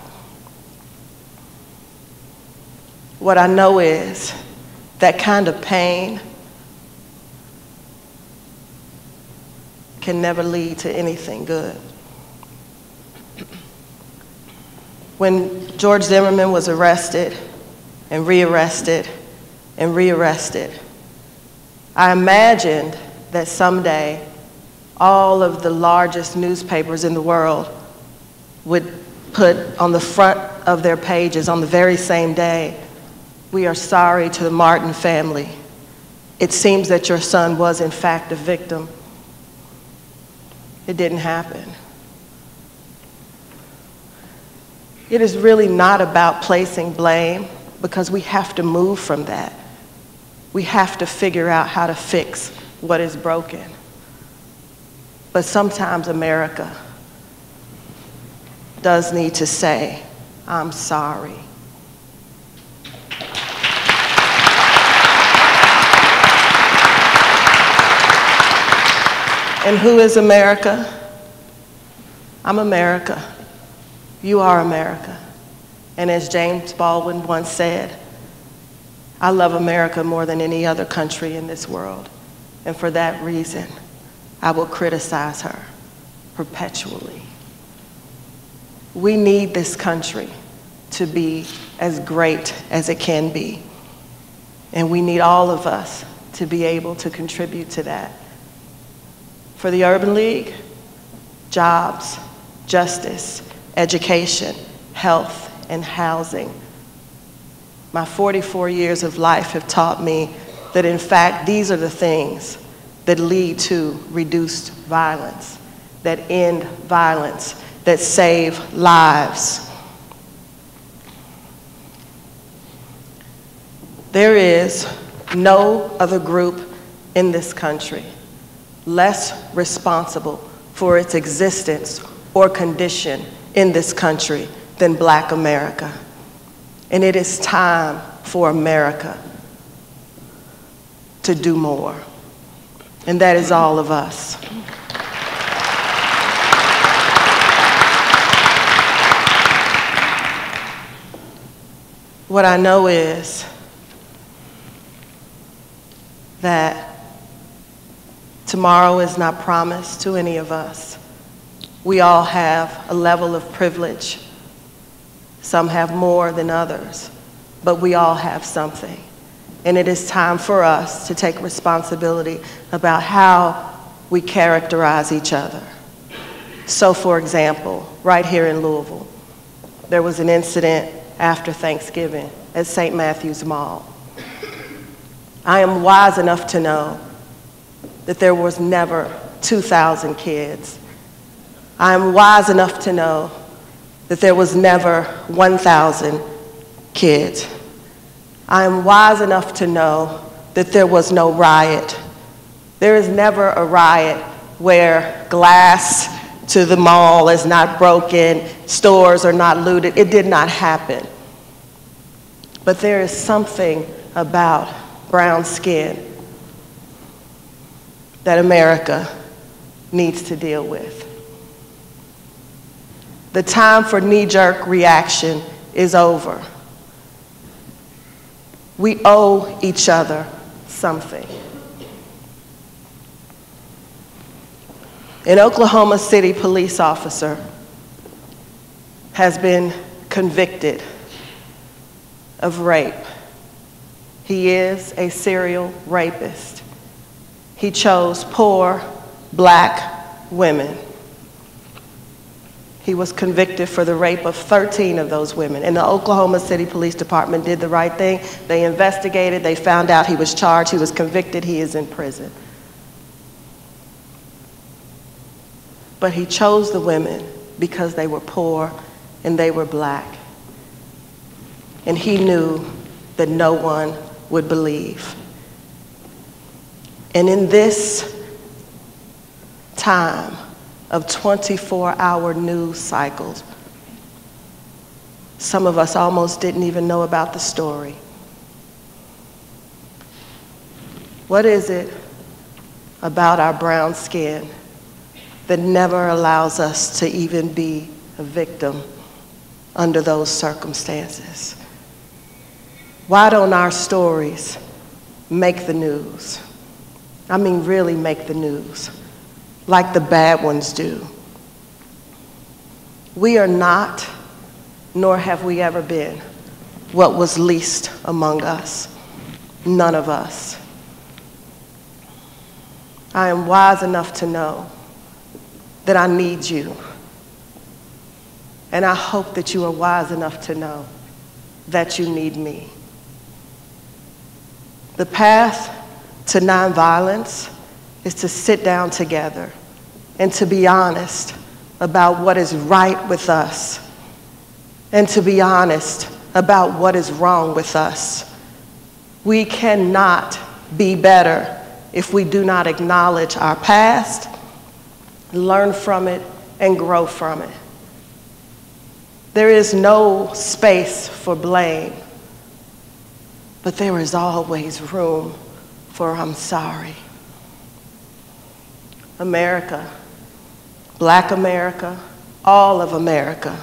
What I know is that kind of pain can never lead to anything good. When George Zimmerman was arrested and rearrested and rearrested, I imagined that someday all of the largest newspapers in the world would put on the front of their pages on the very same day, "We are sorry to the Martin family. It seems that your son was in fact a victim." It didn't happen. It is really not about placing blame, because we have to move from that. We have to figure out how to fix what is broken. But sometimes America does need to say, I'm sorry. And who is America? I'm America. You are America. And as James Baldwin once said, I love America more than any other country in this world. And for that reason, I will criticize her perpetually. We need this country to be as great as it can be. And we need all of us to be able to contribute to that. For the Urban League, jobs, justice, education, health, and housing. My 44 years of life have taught me that, in fact, these are the things that lead to reduced violence, that end violence, that save lives. There is no other group in this country less responsible for its existence or condition in this country than Black America. And it is time for America to do more. And that is all of us. What I know is that tomorrow is not promised to any of us. We all have a level of privilege. Some have more than others, but we all have something. And it is time for us to take responsibility about how we characterize each other. So, for example, right here in Louisville, there was an incident after Thanksgiving at St. Matthew's Mall. I am wise enough to know that there was never 2,000 kids. I am wise enough to know that there was never 1,000 kids. I am wise enough to know that there was no riot. There is never a riot where glass to the mall is not broken, stores are not looted. It did not happen. But there is something about brown skin that America needs to deal with. The time for knee-jerk reaction is over. We owe each other something. An Oklahoma City police officer has been convicted of rape. He is a serial rapist. He chose poor Black women. He was convicted for the rape of 13 of those women. And the Oklahoma City Police Department did the right thing. They investigated, they found out he was charged, he was convicted, he is in prison. But he chose the women because they were poor and they were Black. And he knew that no one would believe. And in this time of 24-hour news cycles, some of us almost didn't even know about the story. What is it about our brown skin that never allows us to even be a victim under those circumstances? Why don't our stories make the news? I mean, really make the news, like the bad ones do. We are not, nor have we ever been, what was least among us, none of us. I am wise enough to know that I need you. And I hope that you are wise enough to know that you need me. The path to nonviolence is to sit down together and to be honest about what is right with us and to be honest about what is wrong with us. We cannot be better if we do not acknowledge our past, learn from it, and grow from it. There is no space for blame, but there is always room for I'm sorry. America, Black America, all of America,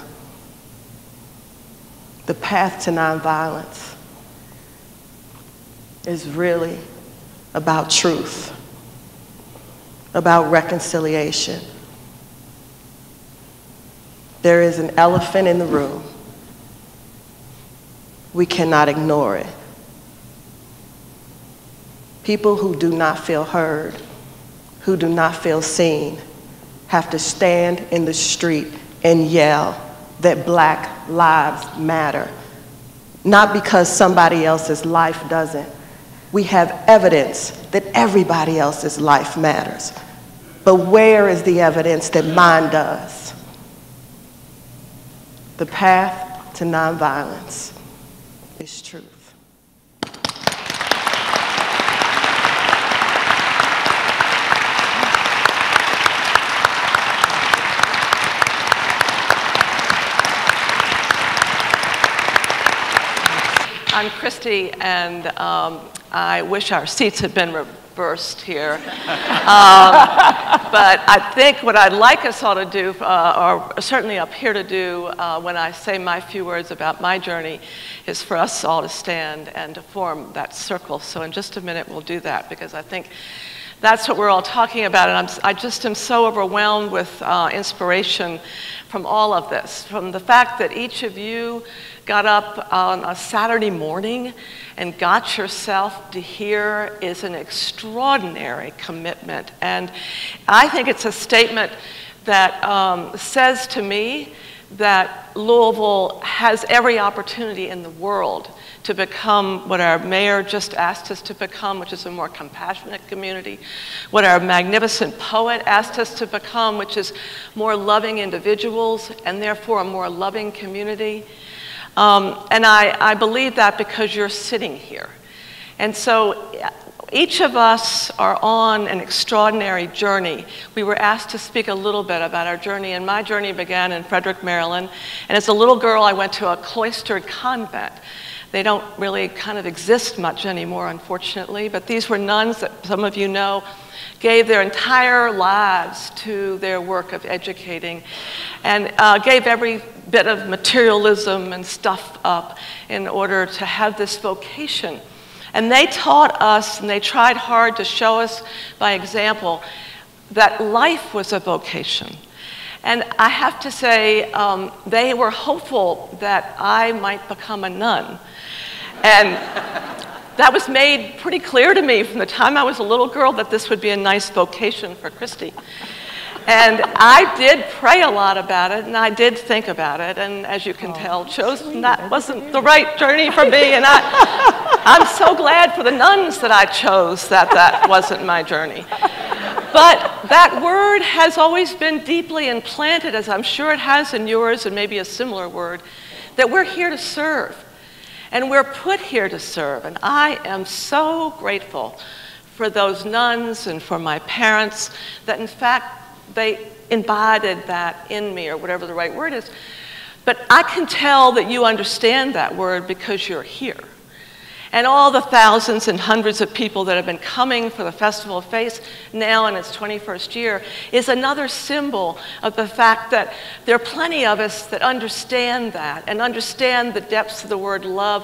the path to nonviolence is really about truth, about reconciliation. There is an elephant in the room. We cannot ignore it. People who do not feel heard, who do not feel seen, have to stand in the street and yell that Black lives matter. Not because somebody else's life doesn't. We have evidence that everybody else's life matters. But where is the evidence that mine does? The path to nonviolence is truth. I'm Christy, and I wish our seats had been reversed here. But I think what I'd like us all to do, or certainly up here to do when I say my few words about my journey, is for us all to stand and to form that circle. So in just a minute we'll do that, because I think that's what we're all talking about. And I just am so overwhelmed with inspiration from all of this, from the fact that each of you got up on a Saturday morning and got yourself to here is an extraordinary commitment. And I think it's a statement that says to me that Louisville has every opportunity in the world to become what our mayor just asked us to become, which is a more compassionate community, what our magnificent poet asked us to become, which is more loving individuals and therefore a more loving community. And I believe that because you're sitting here. And so each of us are on an extraordinary journey. We were asked to speak a little bit about our journey, and my journey began in Frederick, Maryland. And as a little girl, I went to a cloistered convent. They don't really kind of exist much anymore, unfortunately, but these were nuns that some of you know gave their entire lives to their work of educating, and gave every bit of materialism and stuff up in order to have this vocation. And they taught us, and they tried hard to show us by example, that life was a vocation. And I have to say, they were hopeful that I might become a nun. And that was made pretty clear to me from the time I was a little girl that this would be a nice vocation for Christy. And I did pray a lot about it, and I did think about it, and as you can tell, chose that wasn't the right journey for me, and I'm so glad for the nuns that I chose that wasn't my journey. But that word has always been deeply implanted, as I'm sure it has in yours, and maybe a similar word, that we're here to serve, and we're put here to serve, and I am so grateful for those nuns and for my parents that, in fact, they embodied that in me, or whatever the right word is. But I can tell that you understand that word because you're here. And all the thousands and hundreds of people that have been coming for the Festival of Faith now in its 21st year is another symbol of the fact that there are plenty of us that understand that and understand the depths of the word love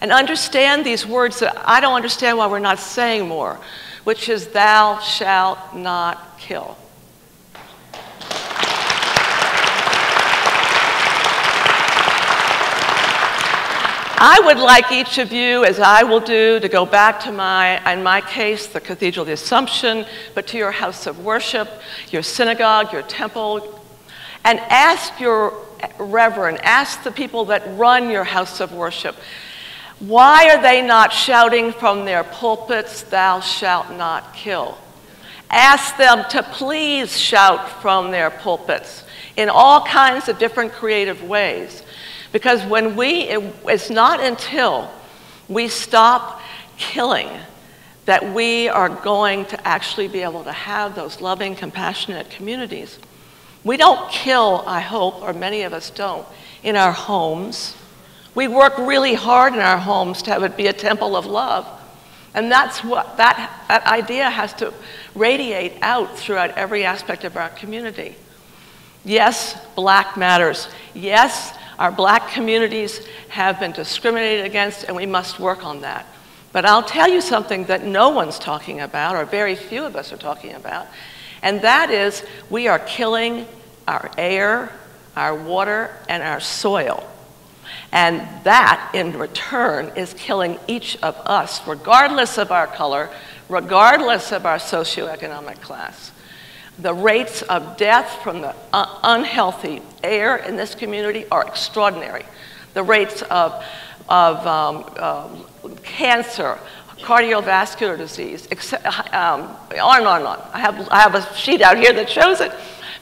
and understand these words that I don't understand why we're not saying more, which is thou shalt not kill. I would like each of you, as I will do, to go back to in my case, the Cathedral of the Assumption, but to your house of worship, your synagogue, your temple, and ask your reverend, ask the people that run your house of worship, why are they not shouting from their pulpits, thou shalt not kill? Ask them to please shout from their pulpits in all kinds of different creative ways. Because when it's not until we stop killing that we are going to actually be able to have those loving, compassionate communities. We don't kill, I hope, or many of us don't, in our homes. We work really hard in our homes to have it be a temple of love. And that's what, that idea has to radiate out throughout every aspect of our community. Yes, black matters. Yes, our black communities have been discriminated against, and we must work on that. But I'll tell you something that no one's talking about, or very few of us are talking about, and that is we are killing our air, our water, and our soil. And that, in return, is killing each of us, regardless of our color, regardless of our socioeconomic class. The rates of death from the unhealthy air in this community are extraordinary. The rates of cancer, cardiovascular disease, on and on and on. I have a sheet out here that shows it,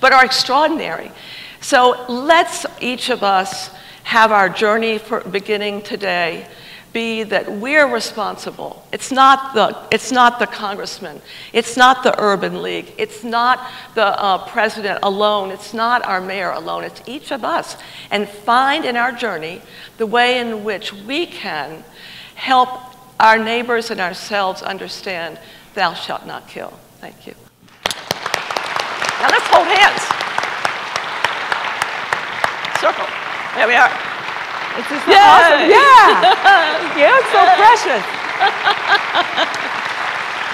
but are extraordinary. So let's each of us have our journey for beginning today be that we're responsible. It's not the congressman. It's not the urban league. It's not the president alone. It's not our mayor alone. It's each of us. And find in our journey the way in which we can help our neighbors and ourselves understand thou shalt not kill. Thank you. Now let's hold hands. Circle. There we are. This is so awesome. Yeah. Yeah, it's so precious.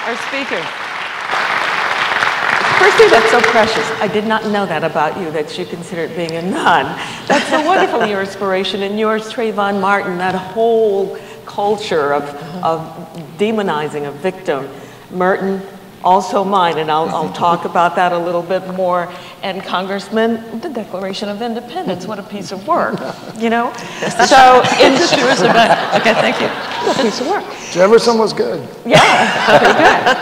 Our speaker. Christy, that's so precious. I did not know that about you, that you considered being a nun. That's so wonderful, your inspiration. And yours, Trayvon Martin, that whole culture of demonizing a victim. Merton, also mine, and I'll talk about that a little bit more. And Congressman, the Declaration of Independence, what a piece of work, you know? So, okay, thank you. What a piece of work. Jefferson was good. Yeah,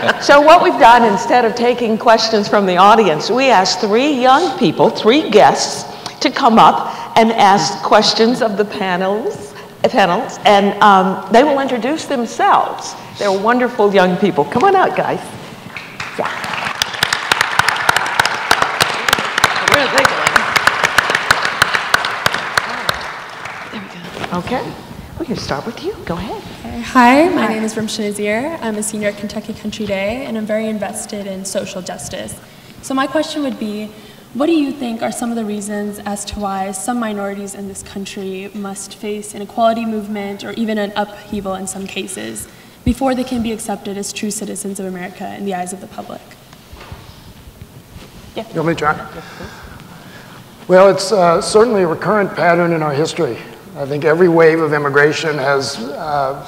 pretty good. So what we've done, instead of taking questions from the audience, we asked three young people, three guests, to come up and ask questions of the panels, and they will introduce themselves. They're wonderful young people. Come on out, guys. Yeah. Where are they going? Oh, there we go. Okay. We can start with you. Go ahead. Okay. Hi, my name is Rimsha Nazir. I'm a senior at Kentucky Country Day, and I'm very invested in social justice. So my question would be, what do you think are some of the reasons as to why some minorities in this country must face an equality movement or even an upheaval in some cases before they can be accepted as true citizens of America in the eyes of the public? Yeah. You want me to try? Well, it's certainly a recurrent pattern in our history. I think every wave of immigration has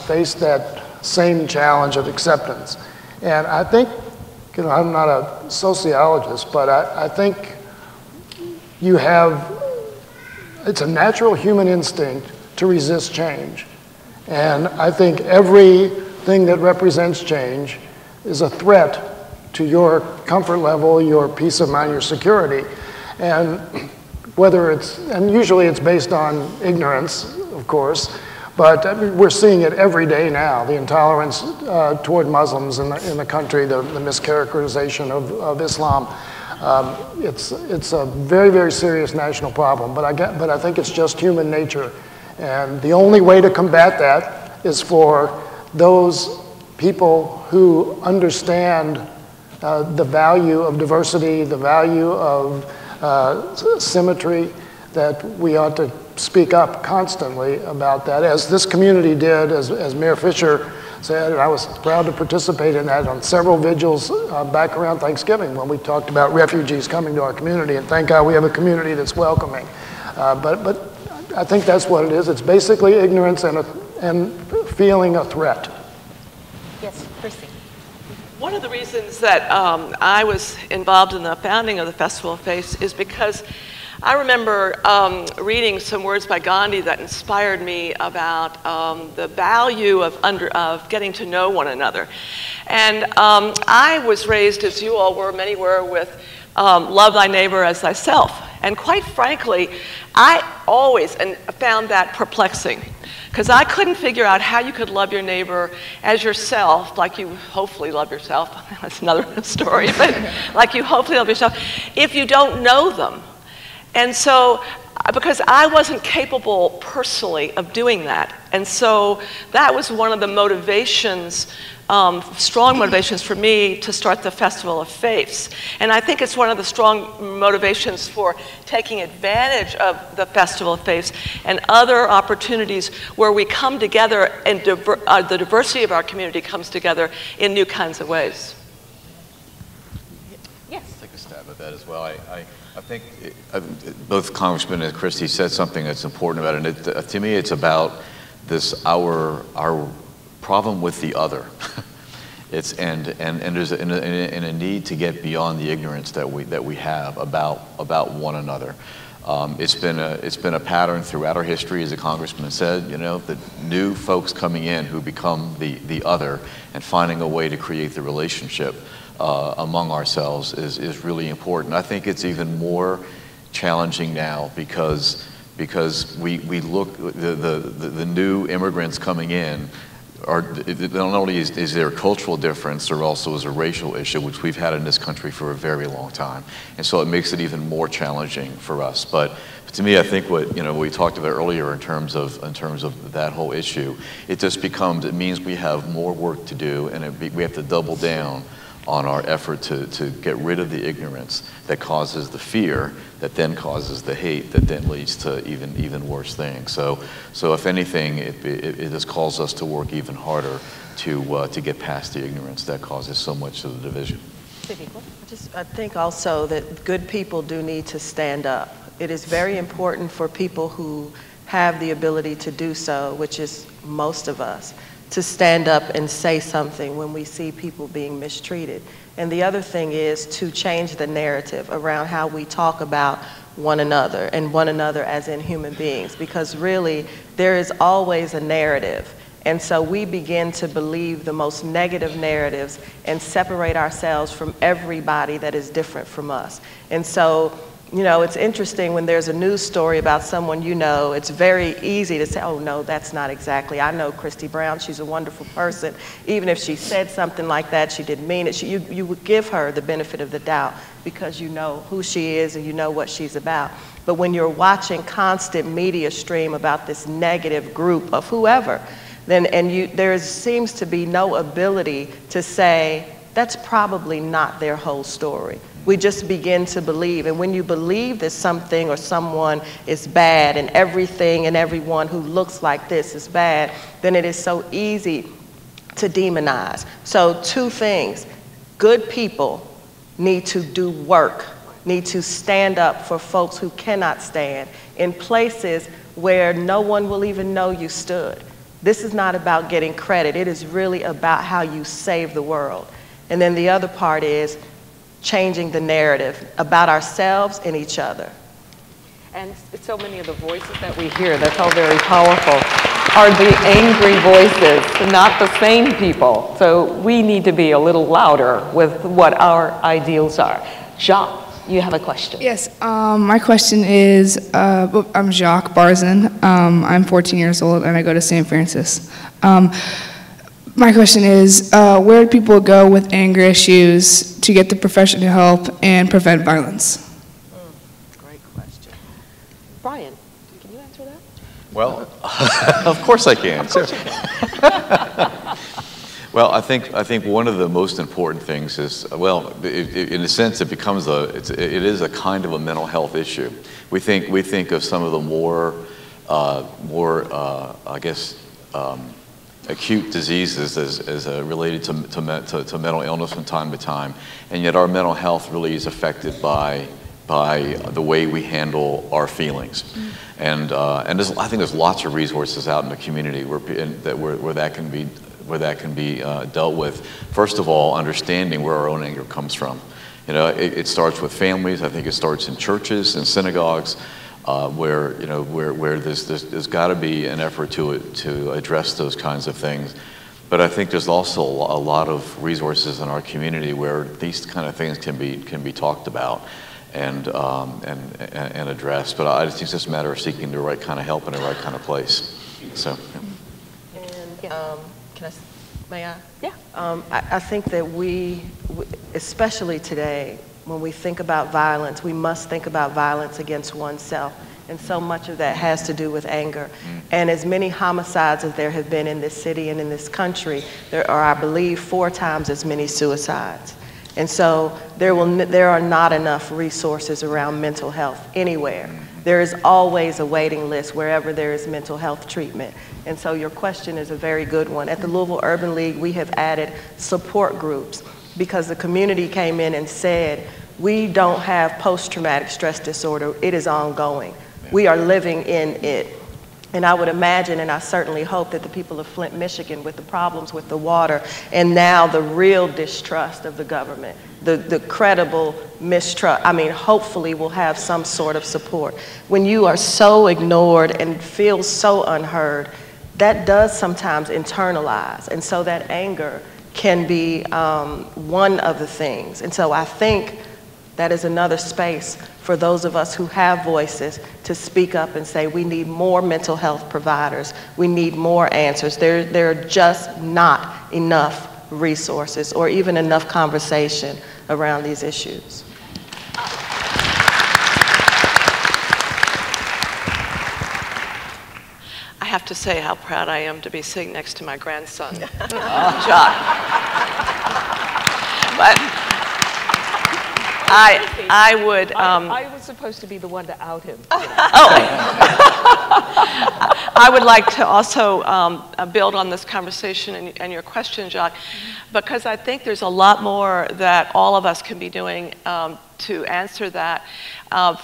faced that same challenge of acceptance. And I think, you know, I'm not a sociologist, but I think you have, it's a natural human instinct to resist change. And I think everything that represents change is a threat to your comfort level, your peace of mind, your security. And whether it's, and usually it's based on ignorance, of course, but I mean, we're seeing it every day now, the intolerance toward Muslims in the country, the mischaracterization of Islam. It's a very, very serious national problem, but I think it's just human nature. And the only way to combat that is for those people who understand the value of diversity, the value of symmetry, that we ought to speak up constantly about that, as this community did, as Mayor Fisher said, and I was proud to participate in that on several vigils back around Thanksgiving when we talked about refugees coming to our community, and thank God we have a community that's welcoming. But I think that's what it is. It's basically ignorance and feeling a threat. Yes, Christy. One of the reasons that I was involved in the founding of the Festival of Faith is because I remember reading some words by Gandhi that inspired me about the value of getting to know one another. And I was raised, as you all were, many were, with love thy neighbor as thyself. And quite frankly, I always found that perplexing, because I couldn't figure out how you could love your neighbor as yourself, like you hopefully love yourself. That's another story, but like you hopefully love yourself, if you don't know them. And so because I wasn't capable personally of doing that. And so that was one of the motivations, strong motivations for me to start the Festival of Faiths. And I think it's one of the strong motivations for taking advantage of the Festival of Faiths and other opportunities where we come together and the diversity of our community comes together in new kinds of ways. Yes. I'll take a stab at that as well. I think both Congressman and Christy said something that's important about it. And to me, it's about this our problem with the other. It's and there's a need to get beyond the ignorance that we have about one another. It's been a pattern throughout our history, as the Congressman said. You know, the new folks coming in who become the other and finding a way to create the relationship among ourselves is really important. I think it's even more challenging now because we look, the new immigrants coming in are, not only is there a cultural difference, there also is a racial issue, which we've had in this country for a very long time. And so it makes it even more challenging for us. But to me, I think what, you know, we talked about earlier in terms of that whole issue, it just becomes, it means we have more work to do, and we have to double down on our effort to get rid of the ignorance that causes the fear, that then causes the hate, that then leads to even worse things. So if anything, it just calls us to work even harder to get past the ignorance that causes so much of the division. I think also that good people do need to stand up. It is very important for people who have the ability to do so, which is most of us, to stand up and say something when we see people being mistreated. And the other thing is to change the narrative around how we talk about one another and one another as in human beings, because really there is always a narrative. And so we begin to believe the most negative narratives and separate ourselves from everybody that is different from us. And so, you know, it's interesting when there's a news story about someone you know, it's very easy to say, oh no, that's not exactly. I know Christy Brown, she's a wonderful person. Even if she said something like that, she didn't mean it. You would give her the benefit of the doubt because you know who she is and you know what she's about. But when you're watching constant media stream about this negative group of whoever, then there seems to be no ability to say, that's probably not their whole story. We just begin to believe. And when you believe that something or someone is bad and everything and everyone who looks like this is bad, then it is so easy to demonize. So two things, good people need to do work, need to stand up for folks who cannot stand in places where no one will even know you stood. This is not about getting credit. It is really about how you save the world. And then the other part is changing the narrative about ourselves and each other. And so many of the voices that we hear, that's all very powerful, are the angry voices, not the sane people. So we need to be a little louder with what our ideals are. Jacques, you have a question. Yes, my question is, I'm Jacques Barzin. I'm 14 years old and I go to St. Francis. My question is, where do people go with anger issues to get the professional help and prevent violence? Great question. Brian, can you answer that? Well, of course I can. Of course you can. Well, I think one of the most important things is, well, in a sense, it becomes it is a kind of a mental health issue. We think of some of the more I guess, acute diseases as related to mental illness from time to time, and yet our mental health really is affected by the way we handle our feelings. Mm-hmm. And I think there's lots of resources out in the community where that can be dealt with. First of all, understanding where our own anger comes from. You know, it starts with families. I think it starts in churches and synagogues. Where there's got to be an effort to address those kinds of things, but I think there's also a lot of resources in our community where these kind of things can be talked about and addressed. But I just think it's just a matter of seeking the right kind of help in the right kind of place. So, yeah. And may I? Yeah. I think that we, especially today, when we think about violence, we must think about violence against oneself and so much of that has to do with anger. And as many homicides as there have been in this city and in this country, there are, I believe, 4 times as many suicides. And so there are not enough resources around mental health anywhere. There is always a waiting list wherever there is mental health treatment. And so your question is a very good one. At the Louisville Urban League, we have added support groups because the community came in and said, we don't have post-traumatic stress disorder, it is ongoing. We are living in it. And I would imagine, and I certainly hope, that the people of Flint, Michigan, with the problems with the water, and now the real distrust of the government, the credible mistrust, I mean, hopefully we'll have some sort of support. When you are so ignored and feel so unheard, that does sometimes internalize. And so that anger can be one of the things. And so I think that is another space for those of us who have voices to speak up and say, we need more mental health providers. We need more answers. There are just not enough resources or even enough conversation around these issues. I have to say how proud I am to be sitting next to my grandson, John. I was supposed to be the one to out him. You know. Oh. I would like to also build on this conversation and your question, Jacques, because I think there's a lot more that all of us can be doing to answer that.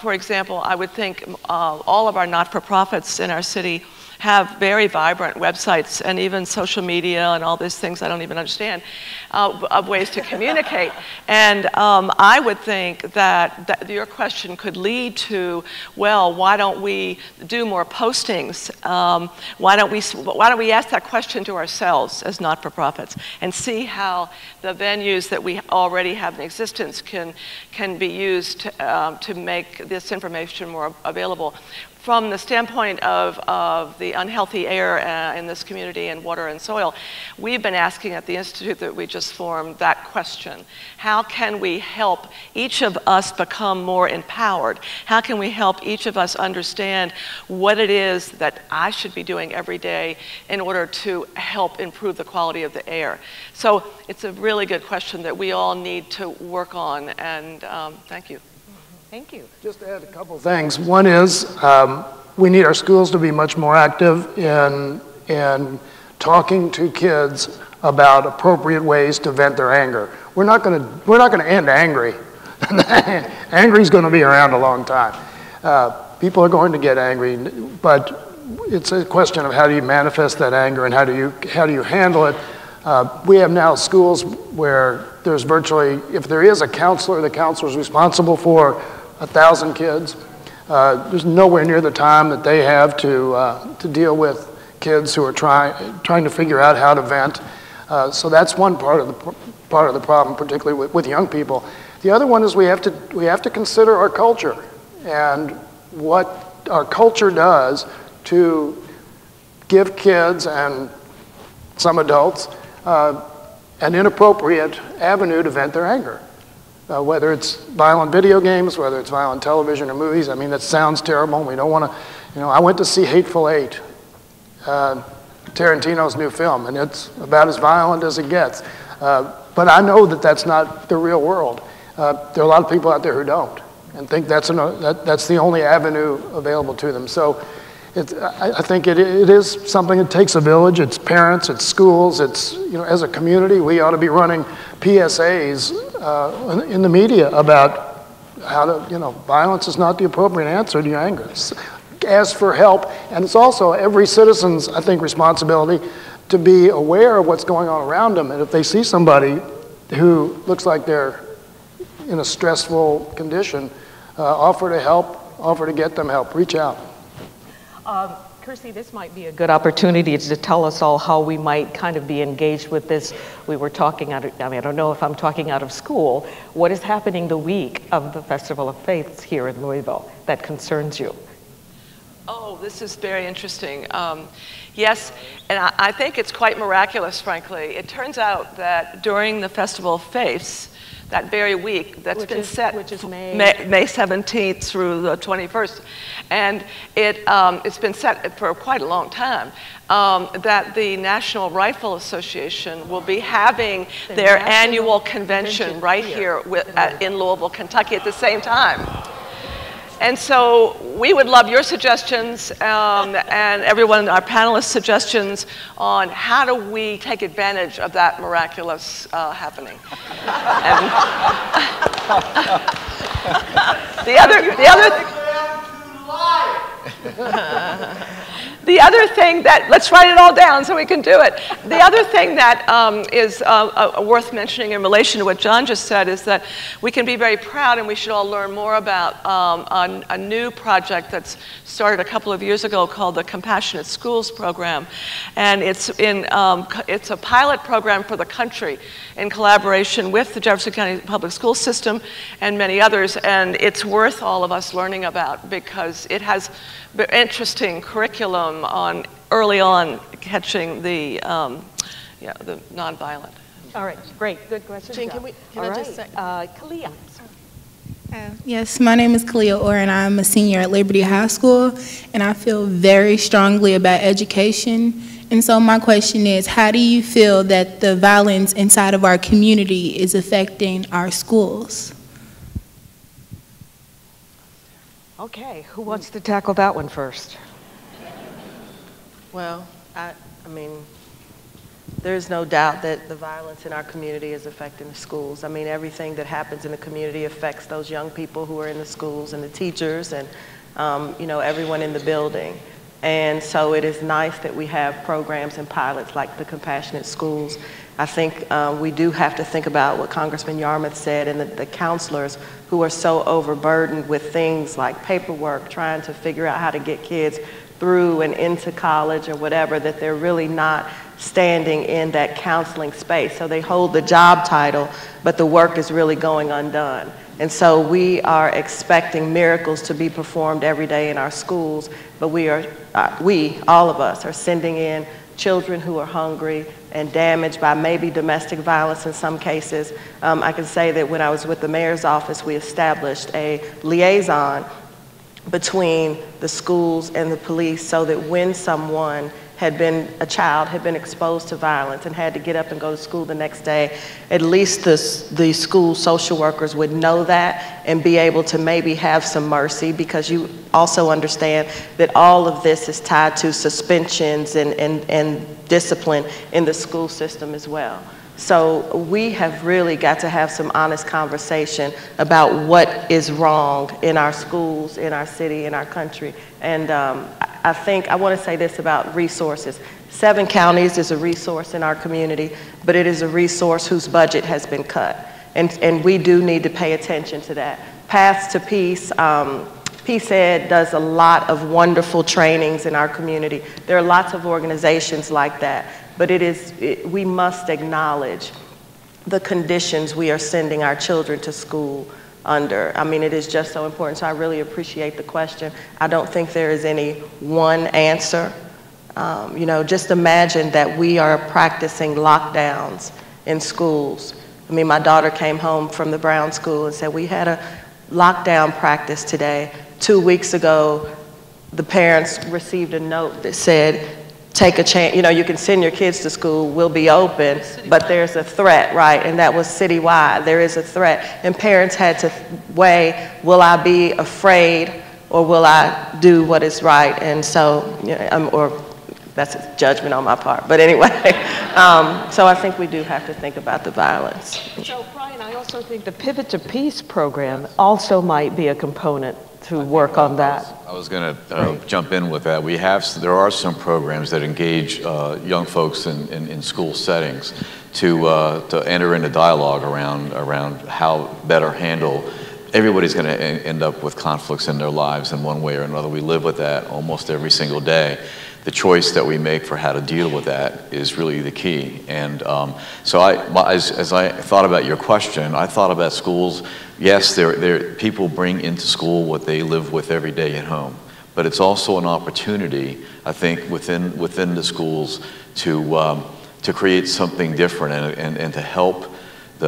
For example, I would think all of our not-for-profits in our city have very vibrant websites and even social media and all these things I don't even understand of ways to communicate. And I would think that your question could lead to, well, why don't we do more postings? Why don't we ask that question to ourselves as not-for-profits and see how the venues that we already have in existence can be used to make this information more available. From the standpoint of the unhealthy air in this community and water and soil, we've been asking at the institute that we just formed that question. How can we help each of us become more empowered? How can we help each of us understand what it is that I should be doing every day in order to help improve the quality of the air? So it's a really good question that we all need to work on, and thank you. Thank you. Just to add a couple things. One is we need our schools to be much more active in talking to kids about appropriate ways to vent their anger. We're not gonna end angry. Angry's gonna be around a long time. People are going to get angry, but it's a question of how do you manifest that anger and how do you handle it. We have now schools where there's virtually, if there is a counselor, the counselor's responsible for 1,000 kids. There's nowhere near the time that they have to deal with kids who are trying to figure out how to vent. So that's one part of the problem, particularly with young people. The other one is we have to consider our culture and what our culture does to give kids and some adults an inappropriate avenue to vent their anger, whether it's violent video games, whether it's violent television or movies. I mean, that sounds terrible. And we don't want to, you know, I went to see Hateful Eight, Tarantino's new film, and it's about as violent as it gets. But I know that that's not the real world. There are a lot of people out there who don't and think that's the only avenue available to them. So I think it is something that takes a village. It's parents, it's schools, it's, you know, as a community, we ought to be running PSAs in the media about how to, you know, violence is not the appropriate answer to your anger. Ask for help, and it's also every citizen's, I think, responsibility to be aware of what's going on around them, and if they see somebody who looks like they're in a stressful condition, offer to help, offer to get them help, reach out. Kirsty, this might be a good opportunity to tell us all how we might kind of be engaged with this. We were talking, I don't know if I'm talking out of school. What is happening the week of the Festival of Faiths here in Louisville that concerns you? Oh, this is very interesting. Yes, and I think it's quite miraculous, frankly. It turns out that during the Festival of Faiths, that very week. That's been set, which is May 17th through the 21st. And it's been set for quite a long time, that the National Rifle Association will be having their annual convention right here in Louisville, Kentucky at the same time. And so we would love your suggestions and everyone, our panelists' suggestions on how do we take advantage of that miraculous happening. The other thing that, let's write it all down so we can do it. The other thing that is worth mentioning in relation to what John just said is that we can be very proud, and we should all learn more about a new project that's started a couple of years ago called the Compassionate Schools Program. And it's a pilot program for the country in collaboration with the Jefferson County Public School System and many others. And it's worth all of us learning about because it has interesting curriculum on early on catching the nonviolent. All right, great, good question. Jane, can I just Kalia. Yes, my name is Kalia Orr, and I'm a senior at Liberty High School, and I feel very strongly about education. And so my question is, how do you feel that the violence inside of our community is affecting our schools? Okay, who wants to tackle that one first? Well, I mean, there's no doubt that the violence in our community is affecting the schools. I mean, everything that happens in the community affects those young people who are in the schools and the teachers and, you know, everyone in the building. And so it is nice that we have programs and pilots like the Compassionate Schools. I think we do have to think about what Congressman Yarmouth said and the counselors who are so overburdened with things like paperwork, trying to figure out how to get kids through and into college or whatever, that they're really not standing in that counseling space. So they hold the job title, but the work is really going undone. And so we are expecting miracles to be performed every day in our schools, but all of us, are sending in children who are hungry and damaged by maybe domestic violence in some cases. I can say that when I was with the mayor's office, we established a liaison between the schools and the police so that when someone had been exposed to violence and had to get up and go to school the next day, at least the school social workers would know that and be able to maybe have some mercy, because you also understand that all of this is tied to suspensions and discipline in the school system as well. So we have really got to have some honest conversation about what is wrong in our schools, in our city, in our country. And I think I want to say this about resources. 7 counties is a resource in our community, but it is a resource whose budget has been cut. And we do need to pay attention to that. Paths to Peace, PSED does a lot of wonderful trainings in our community. There are lots of organizations like that. But we must acknowledge the conditions we are sending our children to school under. I mean, it is just so important. So I really appreciate the question. I don't think there is any one answer. You know, just imagine that we are practicing lockdowns in schools. I mean, my daughter came home from the Brown School and said, we had a lockdown practice today. 2 weeks ago, the parents received a note that said, take a chance, you know, you can send your kids to school, we'll be open, but there's a threat, right? And that was citywide, there is a threat. And parents had to weigh, will I be afraid or will I do what is right? And so, you know, or that's a judgment on my part, but anyway. So I think we do have to think about the violence. So Brian, I also think the Pivot to Peace program also might be a component to work on that. I was going to jump in with that. There are some programs that engage young folks in school settings to enter into dialogue around how better handle. Everybody's going to end up with conflicts in their lives in one way or another. We live with that almost every single day. The choice that we make for how to deal with that is really the key. And so as I thought about your question, I thought about schools. Yes, people bring into school what they live with every day at home, but it's also an opportunity, I think, within the schools to create something different and to help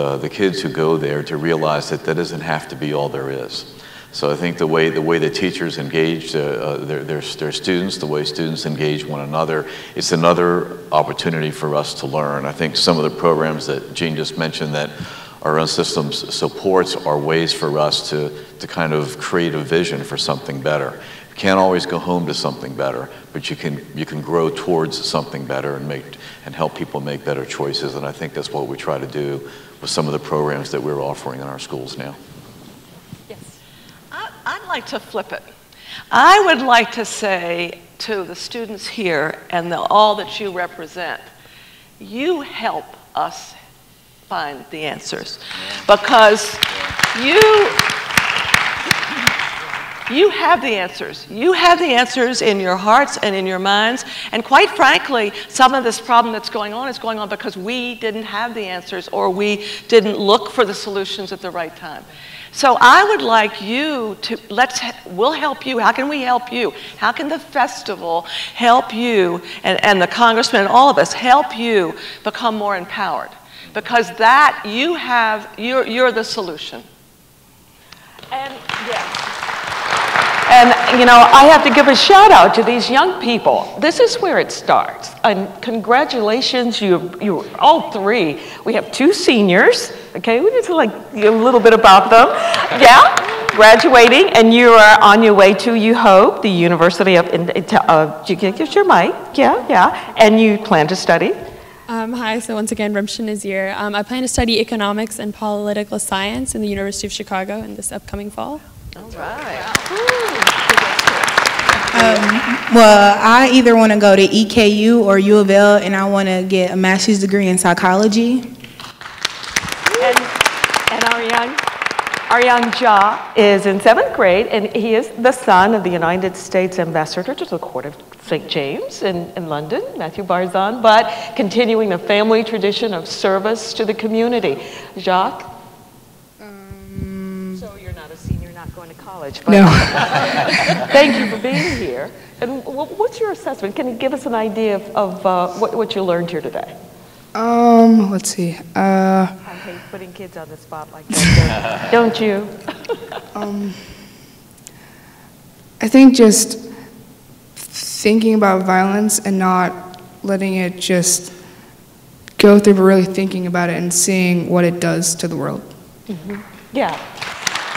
the kids who go there to realize that that doesn't have to be all there is. So I think the way the teachers engage their students, the way students engage one another, it's another opportunity for us to learn. I think some of the programs that Jean just mentioned that our own system supports are ways for us to kind of create a vision for something better. You can't always go home to something better, but you can grow towards something better and help people make better choices. And I think that's what we try to do with some of the programs that we're offering in our schools now. I'd like to flip it. I would like to say to the students here and all that you represent, you help us find the answers. Because you have the answers. You have the answers in your hearts and in your minds. And quite frankly, some of this problem that's going on is going on because we didn't have the answers or we didn't look for the solutions at the right time. So I would like you to, we'll help you. How can we help you? How can the festival help you and the congressman and all of us help you become more empowered? Because that you have, you're the solution. And yeah. And you know, I have to give a shout out to these young people. This is where it starts. And congratulations, you all three. We have two seniors. Okay, we just like a little bit about them. Yeah, graduating, and you are on your way to, you hope, the University of, you can get your mic, yeah, yeah, and you plan to study? Hi, so once again, Ramshin Nazir. I plan to study economics and political science in the University of Chicago in this upcoming fall. All right. Wow. Well, I either want to go to EKU or U of L, and I want to get a master's degree in psychology. Aryan Jha is in 7th grade, and he is the son of the United States Ambassador to the Court of St. James in London, Matthew Barzan, but continuing the family tradition of service to the community. Jacques? So you're not a senior, not going to college. But no. Thank you for being here. And what's your assessment? Can you give us an idea of what you learned here today? Let's see. I hate putting kids on the spot like that. Don't you? I think just thinking about violence and not letting it just go through, but really thinking about it and seeing what it does to the world. Mm-hmm. Yeah.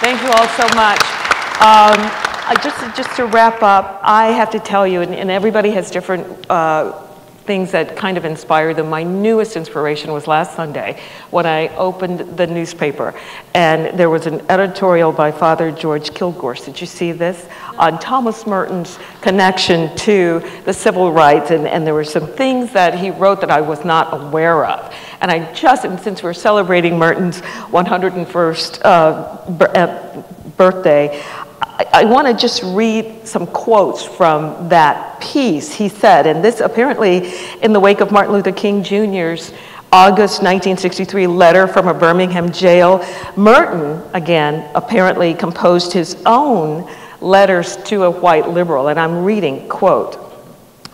Thank you all so much. Just to wrap up, I have to tell you, and everybody has different things that kind of inspire them. My newest inspiration was last Sunday when I opened the newspaper and there was an editorial by Father George Kilgore. Did you see this? On Thomas Merton's connection to the civil rights, and there were some things that he wrote that I was not aware of. And I just, and since we're celebrating Merton's 101st birthday, I want to just read some quotes from that piece. He said, and this apparently in the wake of Martin Luther King Jr.'s August 1963 letter from a Birmingham jail, Merton, again, apparently composed his own letters to a white liberal. And I'm reading, quote,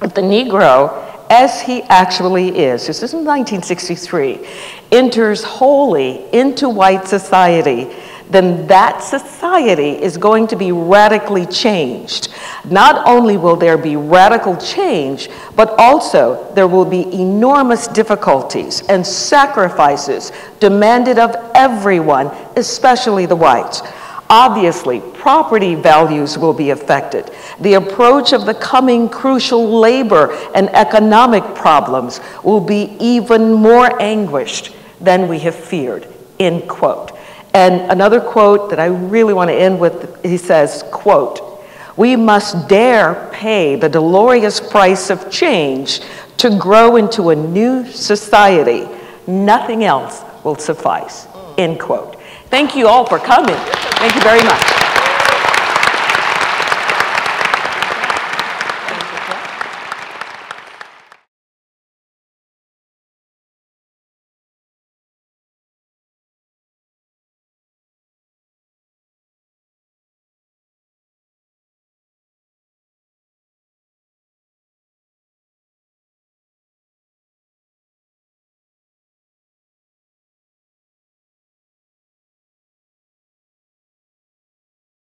"If the Negro, as he actually is," this is in 1963, "enters wholly into white society, then that society is going to be radically changed. Not only will there be radical change, but also there will be enormous difficulties and sacrifices demanded of everyone, especially the whites. Obviously, property values will be affected. The approach of the coming crucial labor and economic problems will be even more anguished than we have feared," end quote. And another quote that I really want to end with, he says, quote, "We must dare pay the dolorous price of change to grow into a new society. Nothing else will suffice," end quote. Thank you all for coming. Thank you very much.